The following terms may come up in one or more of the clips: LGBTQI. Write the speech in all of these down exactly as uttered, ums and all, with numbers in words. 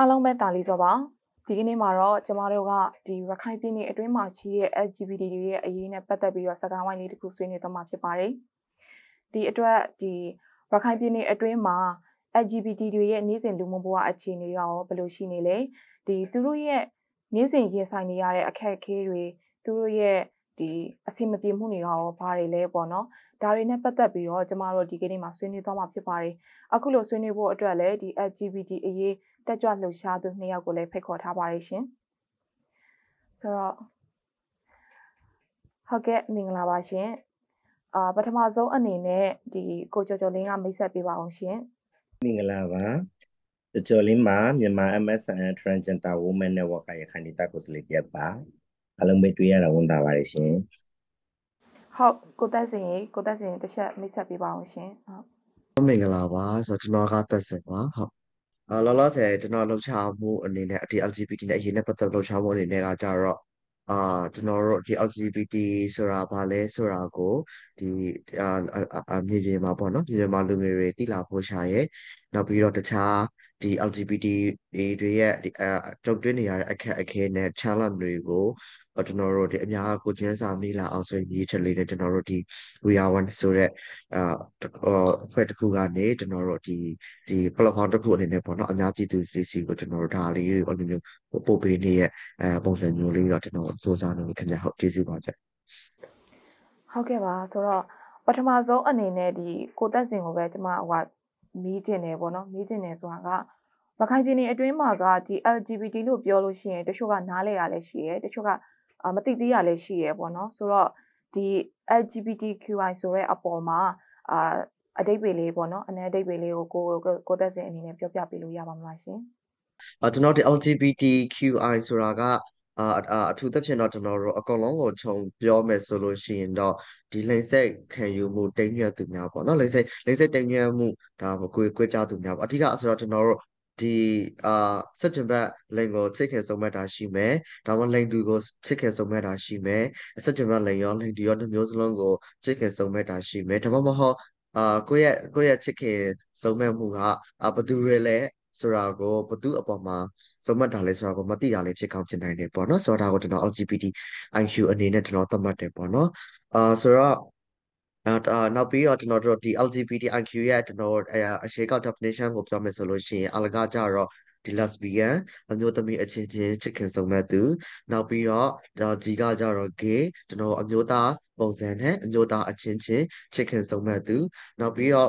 အားလုံးပဲတာလီဆိုပါဒီကနေ့မှာတော့ကျမတို့ကဒီရခိုင်ပြည်နယ်အတွင်းမှာရှိတဲ့ L G B T တွေရဲ့အရေးနဲ့ပတ်သက်ပြီးတော့စကားဝိုင်းလေးတစ်ခုဆွေးနွေးသွားမှာဖြစ်ပါတယ်ဒီအတွက်ဒီရခိုင်ပြည်နယ်အတွင်းမှာ L G B T တွေရဲ့နေစဉ်လူမှုဘဝအခြေအနေရောဘယ်လိုရှိနေလဲဒီသူတို့ရဲ့နေစဉ်ရင်ဆိုင်နေရတဲ့အခက်အခဲတွေသူတို့ရဲ့ဒီအဆင်မပြေမှုတွေရောဘာတွေလဲပေါ့နော်ဒါတွေနဲ့ပတ်သက်ပြီးတော့ကျမတို့ဒီကနေ့မှာဆွေးနွေးသွားမှာဖြစ်ပါတယ်အခုလိုဆွေးနွေးဖို့အတွက်လည်းဒီ L G B T အရေးတက်ကြွလှုပ်ရှားသူနှစ်ယောက်ကိုလည်းဖိတ်ခေါ်ထားပါတယ်ရှင်ဆိုတော့ဟုတ်ကဲ့မင်္ဂလာပါရှင်အာပထမဆုံးအနေနဲ့ဒီကိုကျော်ကျော်လင်းကမိတ်ဆက်ပေးပါအောင်ရှင်မင်္ဂလာပါကျော်ကျော်လင်းပါမြန်မာ M S N Transgender Women Network ရဲ့ခန္တီတာကိုစလေးပြပါအလုံးပဲတွေ့ရတာဝန်တာပါတယ်ရှင်ဟုတ်ကိုတက်စင်ကြီးကိုတက်စင်တစ်ချက်မိတ်ဆက်ပေးပါအောင်ရှင်ဟုတ်မင်္ဂလာပါဆိုတော့ကျွန်တော်ကတက်စင်ပါဟုတ်အာလောလောဆယ်ကျွန်တော်လှုပ်ရှားမှုအနေနဲ့ဒီ L G B T နဲ့အရေးနဲ့ပတ်သက်လှုပ်ရှားမှုအနေနဲ့ကကြတော့အာကျွန်တော်တို့ဒီ L G B T ဆိုတာဘာလဲဆိုတာကိုဒီအာမြေပြင်မှာပေါ့နော်မြေပြင်မှာလူမျိုးတွေသိလာဖို့ရှာရဲနောက်ပြီးတော့တခြားဒီ L G B T တွေရဲ့ဒီအကြုံတွေ့နေရတဲ့အခက်အခဲနဲ့ challenge တွေကိုကျွန်တော်တို့ဒီအများကိုချင်းစာမိလာအောင်ဆိုရေးချက်လေးနဲ့ကျွန်တော်တို့ဒီ We Are One ဆိုတဲ့အာအဖွဲ့တစ်ခုကနေကျွန်တော်တို့ဒီဒီ platform တစ်ခုအနေနဲ့ပေါ့နော်အများပြည်သူစီစီကိုကျွန်တော်တို့ဒါလေးကိုအလိုမျိုးပို့ပေးနေရဲ့အဲပုံစံမျိုးလေးတော့ကျွန်တော်စူးစမ်းနေခင်ဗျဟုတ်ကျေးဇူးပါကြဟုတ်ကဲ့ပါဆိုတော့ပထမဆုံးအနေနဲ့ဒီကိုတက်စင်ကိုပဲကျွန်မဟိုကမေးတင်တယ်ပေါ့နော်မေးတင်တယ်ဆိုတာကရခိုင်ပြည်နယ်အတွင်းမှာကဒီ L G B T လို့ပြောလို့ရှိရင်တချို့ကနားလဲရလဲရှိရယ်တချို့ကမသိသေးရလဲရှိရယ်ပေါ့နော်ဆိုတော့ဒီ L G B T Q I ဆိုတဲ့အပေါ်မှာအာအဓိပ္ပာယ်လေးပေါ့နော်အနည်းအဓိပ္ပာယ်လေးကိုကိုကိုသက်စင်အနေနဲ့ပြောပြပေးလို့ရပါမလားရှင်အာကျွန်တော်ဒီ L G B T Q I ဆိုတာကအာအထူးသဖြင့်တော့ကျွန်တော်တို့အကောင်လုံးကိုခြုံပြောမယ်ဆိုလို့ရှိရင်တော့ဒီလိမ့်စိတ်ခံယူမှုတိမ်ညွတ်သူများပေါ့နော်လိမ့်စိတ်လိမ့်စိတ်တိမ်ညွတ်မှုဒါကိုကိုကြသူများပေါ့အထူးကဆိုတော့ကျွန်တော်တို့ဒီအာဆက်ချင်ဘက်လိန်ကိုချစ်ခင်ဆုံးမဲ့တာရှိမယ်ဒါမှမဟုတ်လိန်သူကိုချစ်ခင်ဆုံးမဲ့တာရှိမယ်ဆက်ချင်ဘက်လိန်ရောလိန်သူရောတစ်မျိုးစလုံးကိုချစ်ခင်ဆုံးမဲ့တာရှိမယ်ဒါမှမဟုတ်အာကိုယ့်ရဲ့ကိုယ့်ရဲ့ချစ်ခင်ဆုံးမဲ့မှုကဘယ်သူတွေလဲဆိုတာကိုဘယ်သူအပေါ်မှာဆုံးမတာလဲဆိုတာကိုမသိတာလေးဖြစ်ကောင်းဖြစ်နိုင်တယ်ပေါ့နော်ဆိုတာကိုကျွန်တော် L G B T I Q အနေနဲ့ကျွန်တော်သတ်မှတ်တယ်ပေါ့နော်အာဆိုတော့အာနောက်ပြီးတော့ကျွန်တော်တို့ဒီ L G B T I Q ရဲ့ကျွန်တော်အရှိကောက် definition ကိုပြောမယ်ဆိုလို့ရှိရင်အလကားကြတော့ဒီ lesbian အမျိုးသမီးအချင်းချင်းချစ်ခင်ဆုံးမသူနောက်ပြီးတော့ဒါကြီးကကြတော့ gay ကျွန်တော်အမျိုးသားပုံစံနဲ့အမျိုးသားအချင်းချင်းချစ်ခင်ဆုံးမသူနောက်ပြီးတော့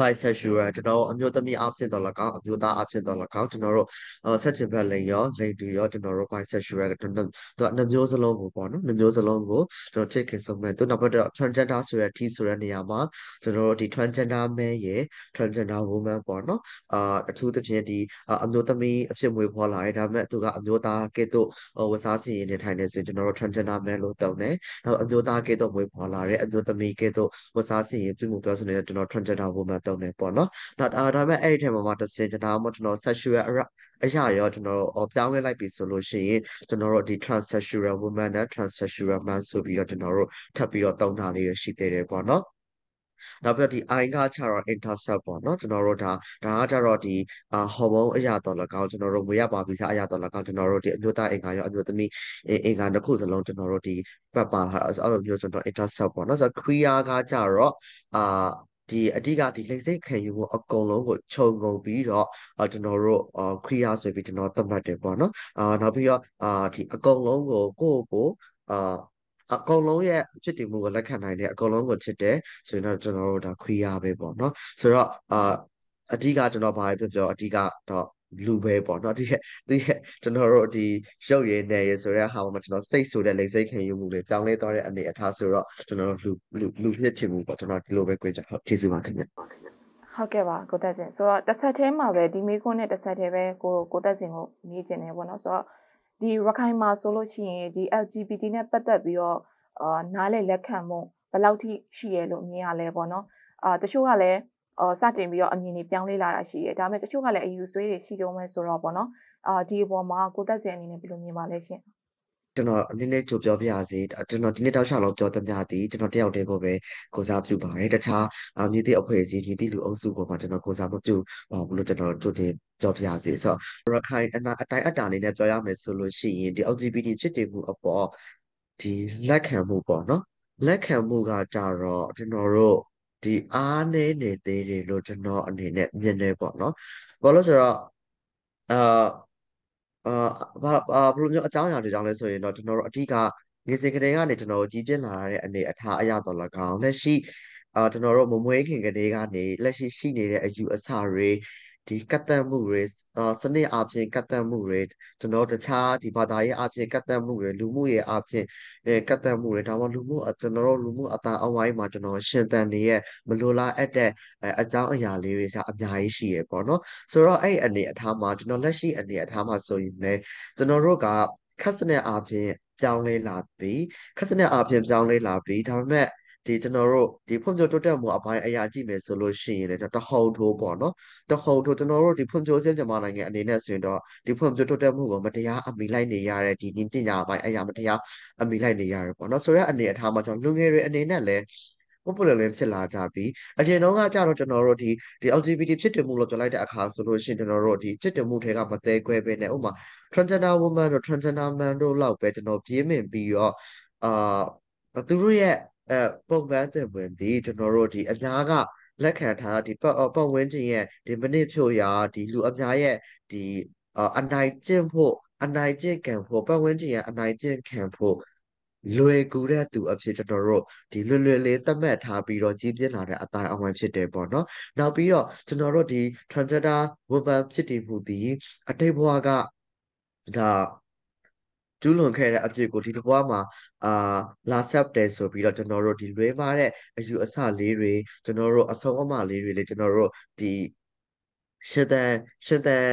bisexual ကျွန်တော်အမျိုးသမီးအဖြစ်တော်လည်းကောင်းအမျိုးသားအဖြစ်တော်လည်းကောင်းကျွန်တော်တို့ဆက်ချင်ဘက်လိန်ရောလိန်တူရောကျွန်တော်တို့ bisexual ကျွန်တော်တို့နှစ်မျိုးစလုံးကိုပေါ့နော်နှစ်မျိုးစလုံးကိုကျွန်တော်ချစ်ခင်ဆုံးမဲ့သူနောက်ဘက်တော့ transgender ဆိုတဲ့ T ဆိုတဲ့နေရာမှာကျွန်တော်တို့ဒီ transgender man ရယ် transgender woman ပေါ့နော်အာအထူးသဖြင့်ဒီအမျိုးသမီးအဖြစ်မွေးဖွားလာတယ်ဒါပေမဲ့သူကအမျိုးသားကဲ့သို့ဝစားစီရင်နေထိုင်နေဆိုကျွန်တော်တို့ transgender man လို့တောင်းတယ်နောက်အမျိုးသားကဲ့သို့မွေးဖွားလာတဲ့အမျိုးသမီးကဲ့သို့ဝစားစီရင်ပြုမှုပြောဆိုနေတဲ့ကျွန်တော် transgender womanတော့နေပေါ့နော်နောက်အာဒါမဲ့အဲ့ဒီထဲမှာမှာတစ်စင်ကျွန်တော်မကျွန်တော် sexual အရာရောကျွန်တော်တို့ပြောင်းလဲလိုက်ပြီဆိုလို့ရှိရင်ကျွန်တော်တို့ဒီ transsexual woman နဲ့ transsexual man ဆိုပြီးတော့ကျွန်တော်တို့ထပ်ပြီးတော့တောင်းတာလေးရှိသေးတယ်ပေါ့နော်နောက်ပြီးတော့ဒီ I ကခြားတော့ intercept ပေါ့နော်ကျွန်တော်တို့ဒါဒါကကြတော့ဒီဟော်မုန်းအရာတော်လကောက်ကျွန်တော်တို့မွေရပါဗီဇအရာတော်လကောက်ကျွန်တော်တို့ဒီအမျိုးသားအင်္ဂါရောအမျိုးသမီးအင်္ဂါတစ်ခုစလုံးကျွန်တော်တို့ဒီပတ်ပါလာအဲ့လိုမျိုးကျွန်တော် intercept ပေါ့နော်ဆိုတော့ queer ကကြတော့အာဒီအဓိကဒီလိမ့်စိတ်ခံယူမှုအကုန်လုံးကိုခြုံငုံပြီးတော့ကျွန်တော်တို့ queer ဆိုပြီးကျွန်တော်သတ်မှတ်တယ်ပေါ့နော်အာနောက်ပြီးတော့အာဒီအကုန်လုံးကိုကိုယ့်ကိုအာအကောင်လုံးရဲ့အဖြစ်တည်မှုကိုလက်ခံနိုင်တဲ့အကောင်လုံးကိုချစ်တယ်ဆိုရင်တော့ကျွန်တော်တို့ဒါ queer ပဲပေါ့နော်ဆိုတော့အာအဓိကကျွန်တော်ဘာပဲပြောပြောအဓိကတော့လူပဲပေါ့နော်ဒီဒီကျွန်တော်တို့ဒီရုပ်ရည်နဲ့ရယ်ဆိုတဲ့ဟာမှာကျွန်တော်စိတ်ဆိုတဲ့လိမ့်စိတ်ခံယူမှုလေးကြောင်းလဲသွားတဲ့အနေအထားဆိုတော့ကျွန်တော်တို့လူလူဖြစ်ချင်မှုပေါ့ကျွန်တော်ဒီလိုပဲကြွေးကြဟုတ်ကျေးဇူးပါခင်ဗျဟုတ်ကဲ့ပါကိုသက်စင်ဆိုတော့တစ်ဆက်တည်းမှာပဲဒီမိခွန်းနဲ့တစ်ဆက်တည်းပဲကိုကိုသက်စင်ကိုမြည်ကျင်တယ်ပေါ့နော်ဆိုတော့ဒီရခိုင်မှာဆိုလို့ရှိရင်ဒီ L G B T နဲ့ပတ်သက်ပြီးတော့အာနားလေလက်ခံမှုဘယ်လောက်ထိရှိရလို့မြင်ရလဲပေါ့နော်အာတချို့ကလည်းအော်စတင်ပြီးတော့အမြင်တွေပြောင်းလဲလာတာရှိတယ်ဒါပေမဲ့တချို့ကလည်းအယူဆွေးတွေရှိတော့မယ်ဆိုတော့ပေါ့နော်အာဒီအပေါ်မှာကိုသက်စင်အနေနဲ့ဘယ်လိုမြင်ပါလဲရှင်ကျွန်တော်အနေနဲ့ကြိုပြောပြရစီကျွန်တော်ဒီနေ့တောက်လျှောက်လောက်ပြောသမျှတည်းကျွန်တော်တယောက်တည်းကိုပဲကိုစားပြုပါတယ်တခြားမြေတိအဖွဲ့အစည်းမြေတိလူအုပ်စုပေါ်မှာကျွန်တော်ကိုစားမပြုဘူးလို့ကျွန်တော်ကြိုတင် ကြော်ပြစီဆိုရခိုင်အနာအတိုင်းအတာအနေနဲ့ပြောရမယ်ဆိုလို့ရှိရင်ဒီ แอล จี บี ที ဖြစ်တည်မှုအပေါ်ဒီလက်ခံမှုပေါ့နော်လက်ခံမှုကကြတော့ကျွန်တော်တို့ဒီအားနည်းနေသေးတယ်လို့ကျွန်တော်အနေနဲ့မြင်နေပေါ့နော်ဘာလို့ဆိုတော့အာအာဘာဘလို့မျိုးအကြောင်းအရာတွေကြောင့်လဲဆိုရင်တော့ကျွန်တော်တို့အဓိကငယ်စဉ်ကတည်းကနေကျွန်တော်တို့ကြီးပြင်းလာတဲ့အနေအထားအရတော်လည်းကောင်းလက်ရှိအာကျွန်တော်တို့မမွေးခင်ကတည်းကနေလက်ရှိရှိနေတဲ့အယူအဆတွေဒီကတ်တမှုတွေစနစ်အပြင်ကတ်တမှုတွေကျွန်တော်တခြားဒီဘာသာရေးအပြင်ကတ်တမှုတွေလူမှုရေးအပြင်ကတ်တမှုတွေဒါမှလူမှုကျွန်တော်တို့လူမှုအတန်အဝိုင်းမှာကျွန်တော်ရှင်သန်နေရဲ့မလိုလားအပ်တဲ့အကြောင်းအရာလေးတွေစအများကြီးရှိရပေါ့နော်ဆိုတော့အဲ့အနေအထားမှာကျွန်တော်လက်ရှိအနေအထားမှာဆိုရင်လည်းကျွန်တော်တို့ကခက်စနစ်အပြင်ပြောင်းလဲလာပြီးခက်စနစ်အပြင်ပြောင်းလဲလာပြီးဒါပေမဲ့ဒီကျွန်တော်တို့ဒီဖွံ့ဖြိုးတိုးတက်မှုအပိုင်းအရာကြည့်မယ်ဆိုလို့ရှိရင်လည်းတဟုန်ထိုးပေါ့နော်တဟုန်ထိုးကျွန်တော်တို့ဒီဖွံ့ဖြိုးဆင်းမြန်မာနိုင်ငံအနေနဲ့ဆိုရင်တော့ဒီဖွံ့ဖြိုးတိုးတက်မှုကိုမတရားအမိလိုက်နေရတဲ့ဒီပညာအပိုင်းအရာမတရားအမိလိုက်နေရတယ်ပေါ့နော်ဆိုရအနေအထားမှာကျွန်တော်လူငယ်တွေအနေနဲ့လည်းပုံပုံလည်းဖြစ်လာကြပြီးအရင်တော့ကကြတော့ကျွန်တော်တို့ဒီဒီ แอล จี บี ที ဖြစ်တည်မှုလို့ပြောလိုက်တဲ့အခါဆိုလို့ရှိရင်ကျွန်တော်တို့ဒီဖြစ်တည်မှုတွေကမသေးခွဲပဲနဲ့ဥပမာ transgender woman တို့ transgender man တို့လောက်ပဲကျွန်တော်ပြင်းမြင်ပြီးတော့အာသူတို့ရဲ့အဲပုံမှန်တဲ့ဝင်ဒီကျွန်တော်တို့ဒီအများကလက်ခံထားဒီပတ်ပတ်ဝန်းကျင်ရဲ့ဒီမနစ်ဖြိုရာဒီလူအများရဲ့ဒီအနိုင်ကျင့်ဖို့အနိုင်ကျင့်ခံဖို့ပတ်ဝန်းကျင်ရဲ့အနိုင်ကျင့်ခံဖို့လွယ်ကူတဲ့သူအဖြစ်ကျွန်တော်တို့ဒီလွယ်လွယ်လေးသတ်မှတ်ထားပြီးတော့ကြီးပြင်းလာတဲ့အတိုင်းအဝိုင်းဖြစ်တယ်ပေါ့နော်နောက်ပြီးတော့ကျွန်တော်တို့ဒီ transgender woman ဖြစ်တည်မှုဒီအတိတ်ဘဝကဒါကျူးလွန်ခဲ့တဲ့အဖြစ်ကိုဒီတစ်ပွားမှာအာလာဆက်တယ်ဆိုပြီးတော့ကျွန်တော်တို့ဒီလွဲပါတဲ့အယူအဆလေးတွေကျွန်တော်တို့အဆုံးအမလေးတွေလေကျွန်တော်တို့ဒီရှစ်တန်ရှစ်တန်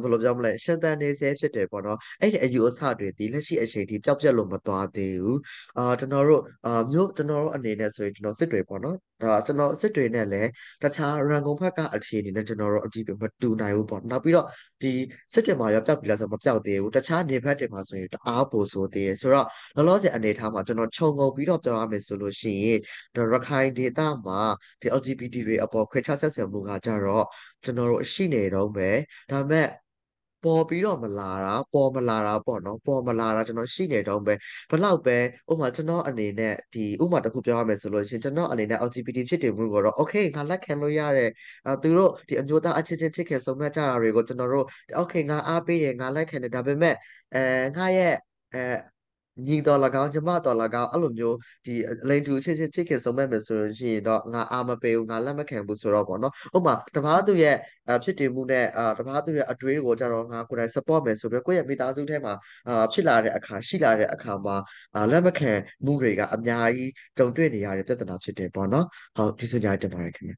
ဘယ်လိုပြောမလဲရှစ်တန်နေဆဲဖြစ်တယ်ပေါ့နော်အဲ့ဒီအယူအဆတွေဒီလက်ရှိအချိန်ထိပျောက်ပျက်လို့မသွားသေးဘူးအာကျွန်တော်တို့အာမြို့ကျွန်တော်တို့အနေနဲ့ဆိုရင်ကျွန်တော်စစ်တွေပေါ့နော်ဒါကျွန်တော်စစ်တွေနဲ့လည်းတခြားရန်ကုန်ဘက်ကအခြေအနေနဲ့ကျွန်တော်တို့အကြည့်မတူနိုင်ဘူးပေါ့နောက်ပြီးတော့ဒီစစ်တွေမှာရောပျောက်ပြီလားဆိုမပျောက်သေးဘူးတခြားနေဘက်တွေမှာဆိုရင်တအားပိုဆိုသေးတယ်ဆိုတော့လောလောဆယ်အနေထားမှာကျွန်တော်ခြုံငုံပြီးတော့ပြောရမယ်ဆိုလို့ရှိရင်ဒါရခိုင်ဒေသမှာဒီ แอล จี บี ที တွေအပေါ်ခွဲခြားဆက်ဆံမှုကကြတော့ကျွန်တော်တို့ရှိနေတော့ပဲဒါပေမဲ့ပေါ်ပြီးတော့မလာတာပေါ်မလာတာပေါ့နော်ပေါ်မလာတာကျွန်တော်ရှိနေတော့ပဲဘလောက်ပဲဥပမာကျွန်တော်အနေနဲ့ဒီဥပမာတစ်ခုပြောရမယ်ဆိုလို့ရှင်ကျွန်တော်အနေနဲ့ แอล จี บี ที ဖြစ်တည်မှုကိုတော့ okay ငါလက်ခံလို့ရတယ်အဲသူတို့ဒီအမျိုးသားအချင်းချင်းချစ်ခင်ဆုံမှတ်ကြတာတွေကိုကျွန်တော်တို့ okay ငါအားပေးတယ်ငါလက်ခံတယ်ဒါပေမဲ့အဲငါရဲ့အဲညီတော်လကောင်ကျမတော်လကောင်အဲ့လိုမျိုးဒီအလိန်တူချင်းချင်းချစ်ခင်ဆုံးမဲ့မယ်ဆိုလို့ရှိရင်တော့ငါအာမပေးဘူးငါလက်မခံဘူးဆိုတော့ပေါ့နော်ဥပမာတဘာသူရဲ့ဖြစ်တည်မှုနဲ့တဘာသူရဲ့အတွေးကိုကြတော့ငါကိုယ်တိုင် support မယ်ဆိုပြီးကိုယ့်ရဲ့မိသားစုထဲမှာဖြစ်လာတဲ့အခါရှိလာတဲ့အခါမှာလက်မခံမှုတွေကအများကြီးကြုံတွေ့နေရတဲ့ပြဿနာဖြစ်တယ်ပေါ့နော်ဟုတ်ဒီစကြတင်ပါတယ်ခင်ဗ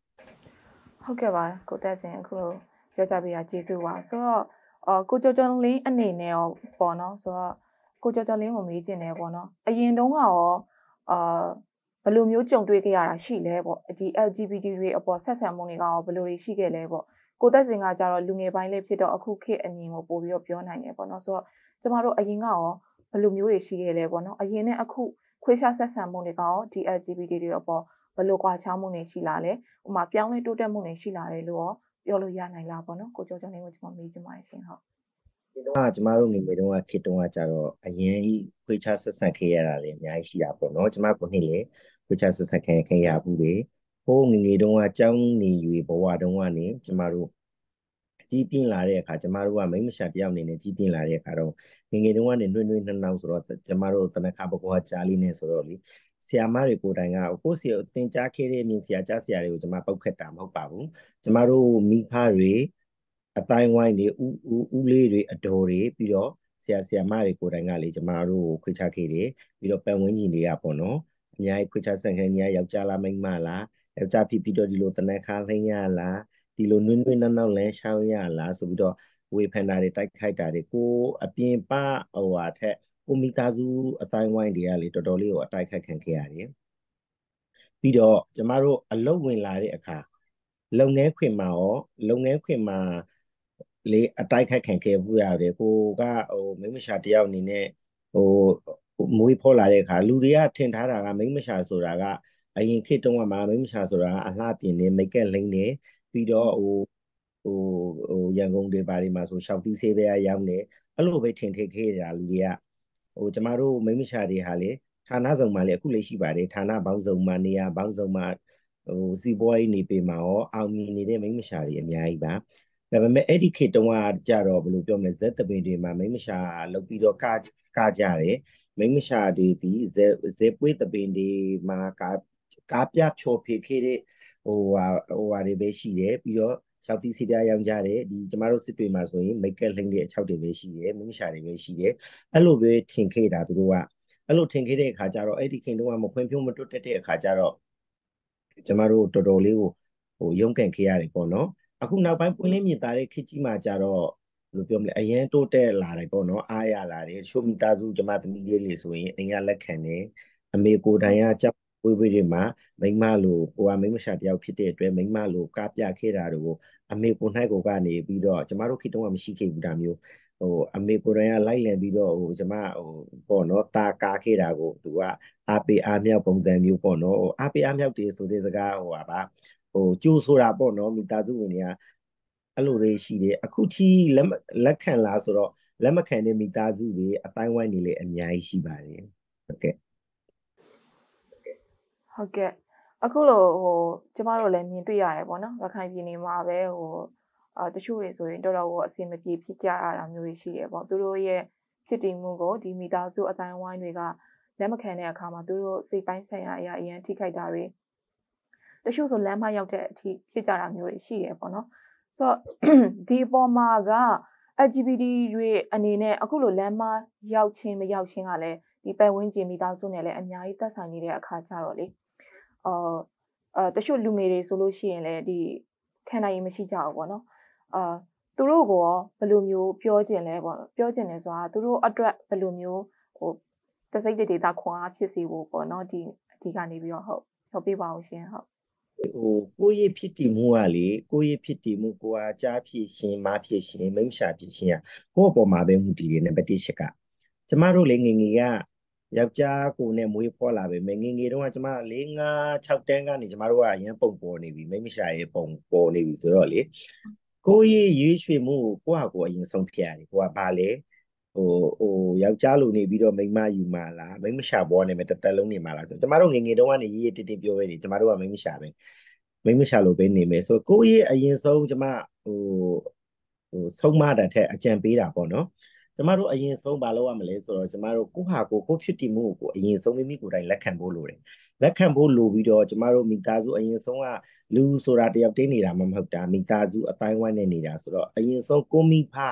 ျဟုတ်ကဲ့ပါကိုတက်စင်အခုလိုပြောကြပေးတာကျေးဇူးပါဆိုတော့ကိုကျော်ကျော်လေးအနေနဲ့ရောပေါ့နော်ဆိုတော့ကိုကျော်ကျော်လေးကိုမေးချင်တယ်ပေါ့နော်အရင်တုန်းကရောအာဘယ်လိုမျိုးကြုံတွေ့ခဲ့ရတာရှိလဲပေါ့ဒီ แอล จี บี ที တွေအပေါ်ဆက်ဆံမှုတွေကရောဘယ်လိုတွေရှိခဲ့လဲပေါ့ကိုသက်စင်ကကြတော့လူငယ်ပိုင်းလေးဖြစ်တော့အခုခေတ်အမြင်ကိုပို့ပြီးတော့ပြောနိုင်တယ်ပေါ့နော်ဆိုတော့ကျမတို့အရင်ကရောဘယ်လိုမျိုးတွေရှိခဲ့လဲပေါ့နော်အရင်နဲ့အခုခွဲခြားဆက်ဆံမှုတွေကရောဒီ แอล จี บี ที တွေအပေါ်ဘယ်လိုကွာခြားမှုတွေရှိလာလဲဥပမာပြောင်းလဲတိုးတက်မှုတွေရှိလာတယ်လို့ရောပြောလို့ရနိုင်လားပေါ့နော်ကိုကျော်ကျော်လေးကိုကျမမေးချင်ပါတယ်ရှင်ဟုတ်ဒီတော့ကျမတို့နေနေတုန်းကခေတုန်းကကြတော့အရင်ကြီးခွေးချဆက်ဆံခဲ့ရတာလေအများကြီးရှိတာပေါ့နော်ကျမကိုနှစ်လေခွေးချဆက်ဆံခဲ့ခဲ့ရဘူးလေဟိုးငငယ်တုန်းကကြောင်းနေယူဘဝတုန်းကနေကျမတို့ကြီးပြင်းလာတဲ့အခါကျမတို့ကမိမရှာတယောက်နေနဲ့ကြီးပြင်းလာတဲ့အခါတော့ငငယ်တုန်းကနေနှွှဲနှွှဲနှောင်းနှောင်းဆိုတော့ကျမတို့တနခါဘကောကြားလေးနဲ့ဆိုတော့လေဆရာမတွေကိုယ်တိုင်ကကိုယ့်စီကိုသင်ကြားခဲ့တဲ့အမြင်ဆရာကြားဆရာတွေကိုကျမပောက်ခတ်တာမဟုတ်ပါဘူးကျမတို့မိဖတွေအတိုင်းဝိုင်းတွေဥဥဥလေးတွေအတော်တွေပြီးတော့ဆရာဆရာမတွေကိုယ်တိုင်ကလေကျမတို့ခွေးချခဲ့တယ်ပြီးတော့ပတ်ဝန်းကျင်တွေကပေါ့နော်အများကြီးခွေးချဆန်ခဲနေရယောက်ျားလားမိန်းမလားယောက်ျားဖြစ်ပြီးတော့ဒီလိုတနက်ခါလှိမ့်ရလားဒီလိုနွင်းနွင်းနောက်နောက်လမ်းရှောင်းရလားဆိုပြီးတော့ဝေဖန်တာတွေတိုက်ခိုက်တာတွေကိုအပြင်ပဟိုဟာထက်ကိုမိသားစုအတိုင်းဝိုင်းတွေကလေတော်တော်လေးကိုအတိုက်ခိုက်ခံခဲ့ရတယ်ပြီးတော့ကျမတို့အလုပ်ဝင်လာတဲ့အခါလုပ်ငန်းခွင်မှာရောလုပ်ငန်းခွင်မှာလေအတိုက်ခိုက်ခံခဲ့ဘူးရတယ်ကိုကဟိုမိမရှာတယောက်အနေနဲ့ဟိုမွေးဖော်လာတဲ့အခါလူတွေကထင်ထားတာကမိမရှာဆိုတာကအရင်ခေတ်တုန်းကမှမိမရှာဆိုတာကအလှပြင်နေမိတ်ကက်လိမ့်နေပြီးတော့ဟို ဟိုဟိုရန်ကုန်တွေပါတွေမှာဆိုရှောက်တီးဆေးပဲရောင်းနေအဲ့လိုပဲထင်ထိတ်ခဲ့ကြလူတွေကဟိုကျမတို့မိမရှာတွေဟာလေဌာနဆောင်မှာလေအခုလေးရှိပါတယ်ဌာနပေါင်းစုံမှာနေရာပေါင်းစုံမှာဟိုစီးပွားရေးနေပေမှာရောအောင်မြင်နေတဲ့မိမရှာတွေအများကြီးပါဒါပေမဲ့အဲ့ဒီခေတ်တုန်းကကြတော့ဘယ်လိုပြောမလဲဇက်တပင်တွေမှာမိမရှာလုပ်ပြီးတော့ကကကြတယ်မိမရှာတွေဒီဇက်ဇက်ပွေးတပင်တွေမှာကာကာပြဖြောဖေခဲ့တဲ့ဟိုဟာဟိုဟာတွေပဲရှိတယ်ပြီးတော့ရှောက်တီးစီပြားရောင်းကြတယ်ဒီကျမတို့စစ်တွေမှာဆိုရင်မိတ်ကက်လှိမ့်တဲ့အချောက်တွေပဲရှိတယ်မိမရှာတွေပဲရှိတယ်အဲ့လိုပဲထင်ခဲ့တာသူတို့ကအဲ့လိုထင်ခဲ့တဲ့အခါကျတော့အဲ့ဒီခင်တုန်းကမဖွင့်ဖြိုးမတွတ်တဲ့အခါကျတော့ကျမတို့တော်တော်လေးကိုဟိုရုန်းကန်ခဲ့ရတယ်ပေါ့နော်အခုနောက်ပိုင်းပွင့်လင်းမြင်သာတဲ့ခေတ်ကြီးမှာကြတော့ဘယ်လိုပြောမလဲအရင်တိုးတက်လာတယ်ပေါ့နော်အားရလာတယ်ချို့မိသားစုကျမသမီးလေးတွေဆိုရင်အိမ်ကလက်ခံတယ်အမေကိုယ်တိုင်ကကြောက်ဝေးဝေးတွေမှာမိမလို့ကိုကမိမရှာတယောက်ဖြစ်တဲ့အတွက်မိမလို့ကပြခဲ့တာတွေကိုအမေကိုနိုင်ကိုကနေပြီးတော့ကျမတို့ခေတ်တုန်းကမရှိခဲ့ဘူးတာမျိုးဟိုအမေကိုယ်တိုင်ကလိုက်လံပြီးတော့ဟိုကျမဟိုပေါ့နော်တာကာခဲ့တာကိုသူကအားပေးအားမြောက်ပုံစံမျိုးပေါ့နော်ဟိုအားပေးအားမြောက်တယ်ဆိုတဲ့စကားဟိုပါဟိုကျိုးဆိုတာပေါ့နော်မိသားစုဝင်တွေကအဲ့လိုတွေရှိတယ်အခုထိလက်လက်ခံလာဆိုတော့လက်မခံတဲ့မိသားစုတွေအတိုင်းဝိုင်းနေလေအများကြီးရှိပါတယ်ဟုတ်ကဲ့ဟုတ်ကဲ့အခုလို့ဟိုကျမတို့လည်းမြင်တွေ့ရတယ်ပေါ့နော်ရခိုင်ပြည်နယ်မှာပဲဟိုအာတချို့တွေဆိုရင်တော်တော်ကိုအဆင်မပြေဖြစ်ကြရတာမျိုးရှိတယ်ပေါ့သူတို့ရဲ့ဖြစ်တည်မှုကိုဒီမိသားစုအတိုင်းဝိုင်းတွေကလက်မခံတဲ့အခါမှာသူတို့စိတ်ပိုင်းဆိုင်ရာအရာအရင်ထိခိုက်တာတွေတချို့ဆိုလမ်းမရောက်တဲ့အထိဖြစ်ကြတာမျိုးတွေရှိရပေါ့နော်ဆိုတော့ဒီပေါ်မှာက L G B T တွေအနေနဲ့အခုလိုလမ်းမရောက်ခြင်းမရောက်ခြင်းကလည်းဒီပတ်ဝန်းကျင်မိသားစုနဲ့လည်းအများကြီးသက်ဆိုင်နေတဲ့အခါကြတော့လေအာအဲတချို့လူငယ်တွေဆိုလို့ရှိရင်လည်းဒီခံနိုင်ရင်မရှိကြဘူးပေါ့နော်အာသူတို့ကဘယ်လိုမျိုးပြောကျင်လဲပေါ့ပြောကျင်လဲဆိုတာသူတို့အတွက်ဘယ်လိုမျိုးဟိုတစိမ့်တဲ့ဒေတာခွန်အားဖြစ်စေဖို့ပေါ့နော်ဒီဒီကနေပြီးတော့ဟုတ်ပြောပြပါအောင်ရှင်ဟုတ်ဟိုကိုယ့်ရဲ့ဖြစ်တည်မှုကလေကိုယ့်ရဲ့ဖြစ်တည်မှုကိုအားကြားဖြစ်ရှင်မဖြစ်ရှင်မိမရှာဖြစ်ရှင်อ่ะကိုယ့်အပေါ်မှာပဲမှုတည်တယ်နံပါတ်တစ်ချက်ကကျမတို့လေငငယ်ကယောက်ျားကိုနဲ့မွေးဖွားလာပဲငငယ်တုန်းကကျမလေးငါး ၆တန်းကနေကျမတို့ကရန်ပုံပေါ်နေပြီမိမရှာရဲ့ပုံပေါ်နေပြီဆိုတော့လေကိုယ့်ရဲ့ရွေးချယ်မှုကိုယ့်ဟာကိုယ်အရင်ဆုံးဖြတ်ရတယ်ကိုကဘာလဲဟိုဟိုယောက်ျားလိုနေပြီးတော့မိန်းမယူမှာလားမိန်းမရှာပေါ်နေမယ်တသက်လုံးနေမှာလားဆိုကျမတို့ငငယ်တုန်းကနေရေးရတစ်တစ်ပြောရတယ်ကျမတို့ကမိန်းမရှာပဲမိန်းမရှာလို့ပဲနေမယ်ဆိုကိုယ့်ရဲ့အရင်ဆုံးကျမဟိုဟိုဆုံးမတာထက်အကြံပေးတာပေါ့နော်ကျမတို့အရင်ဆုံးဘာလုပ်ရမလဲဆိုတော့ကျမတို့ကိုဟာကိုကိုဖြစ်တည်မှုကိုအရင်ဆုံးမိမိကိုယ်တိုင်လက်ခံဖို့လိုတယ်လက်ခံဖို့လိုပြီးတော့ကျမတို့မိသားစုအရင်ဆုံးကလူဆိုတာတယောက်တည်းနေတာမှမဟုတ်တာမိသားစုအတိုင်းဝိုင်းနဲ့နေတာဆိုတော့အရင်ဆုံးကိုမိဖဟို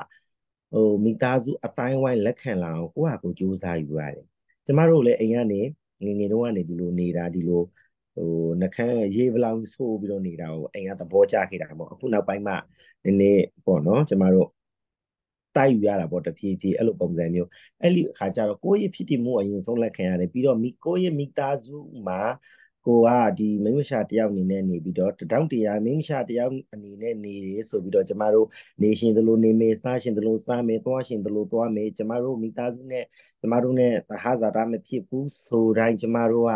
မိသားစုအတိုင်းဝိုင်းလက်ခံလာအောင်ကိုယ့်ဟာကိုကြိုးစားယူရတယ်ကျမတို့လည်းအိမ်ကနေငငယ်တုန်းကနေဒီလိုနေတာဒီလိုဟိုနှခမ်းရေးဗလောင်ဆိုးပြီးတော့နေတာကိုအိမ်ကသဘောကျခဲ့တာပေါ့အခုနောက်ပိုင်းမှနည်းနည်းပေါ့နော်ကျမတို့တိုက်ယူရတာပေါ့တဖြည်းဖြည်းအဲ့လိုပုံစံမျိုးအဲ့ဒီအခါကျတော့ကိုယ့်ရဲ့ဖြစ်တည်မှုအရင်ဆုံးလက်ခံရတယ်ပြီးတော့မိကိုယ့်ရဲ့မိသားစုမှာကိုကဒီမိမရှာတယောက်အနေနဲ့နေပြီးတော့တထောင်တရားမိမရှာတယောက်အနေနဲ့နေရဆိုပြီးတော့ကျမတို့နေရှင်သလိုနေမယ်စားရှင်သလိုစားမယ်သွားရှင်သလိုသွားမယ်ကျမတို့မိသားစုနဲ့ကျမတို့နဲ့သဟဇာတမဖြစ်ဘူးဆိုတိုင်းကျမတို့က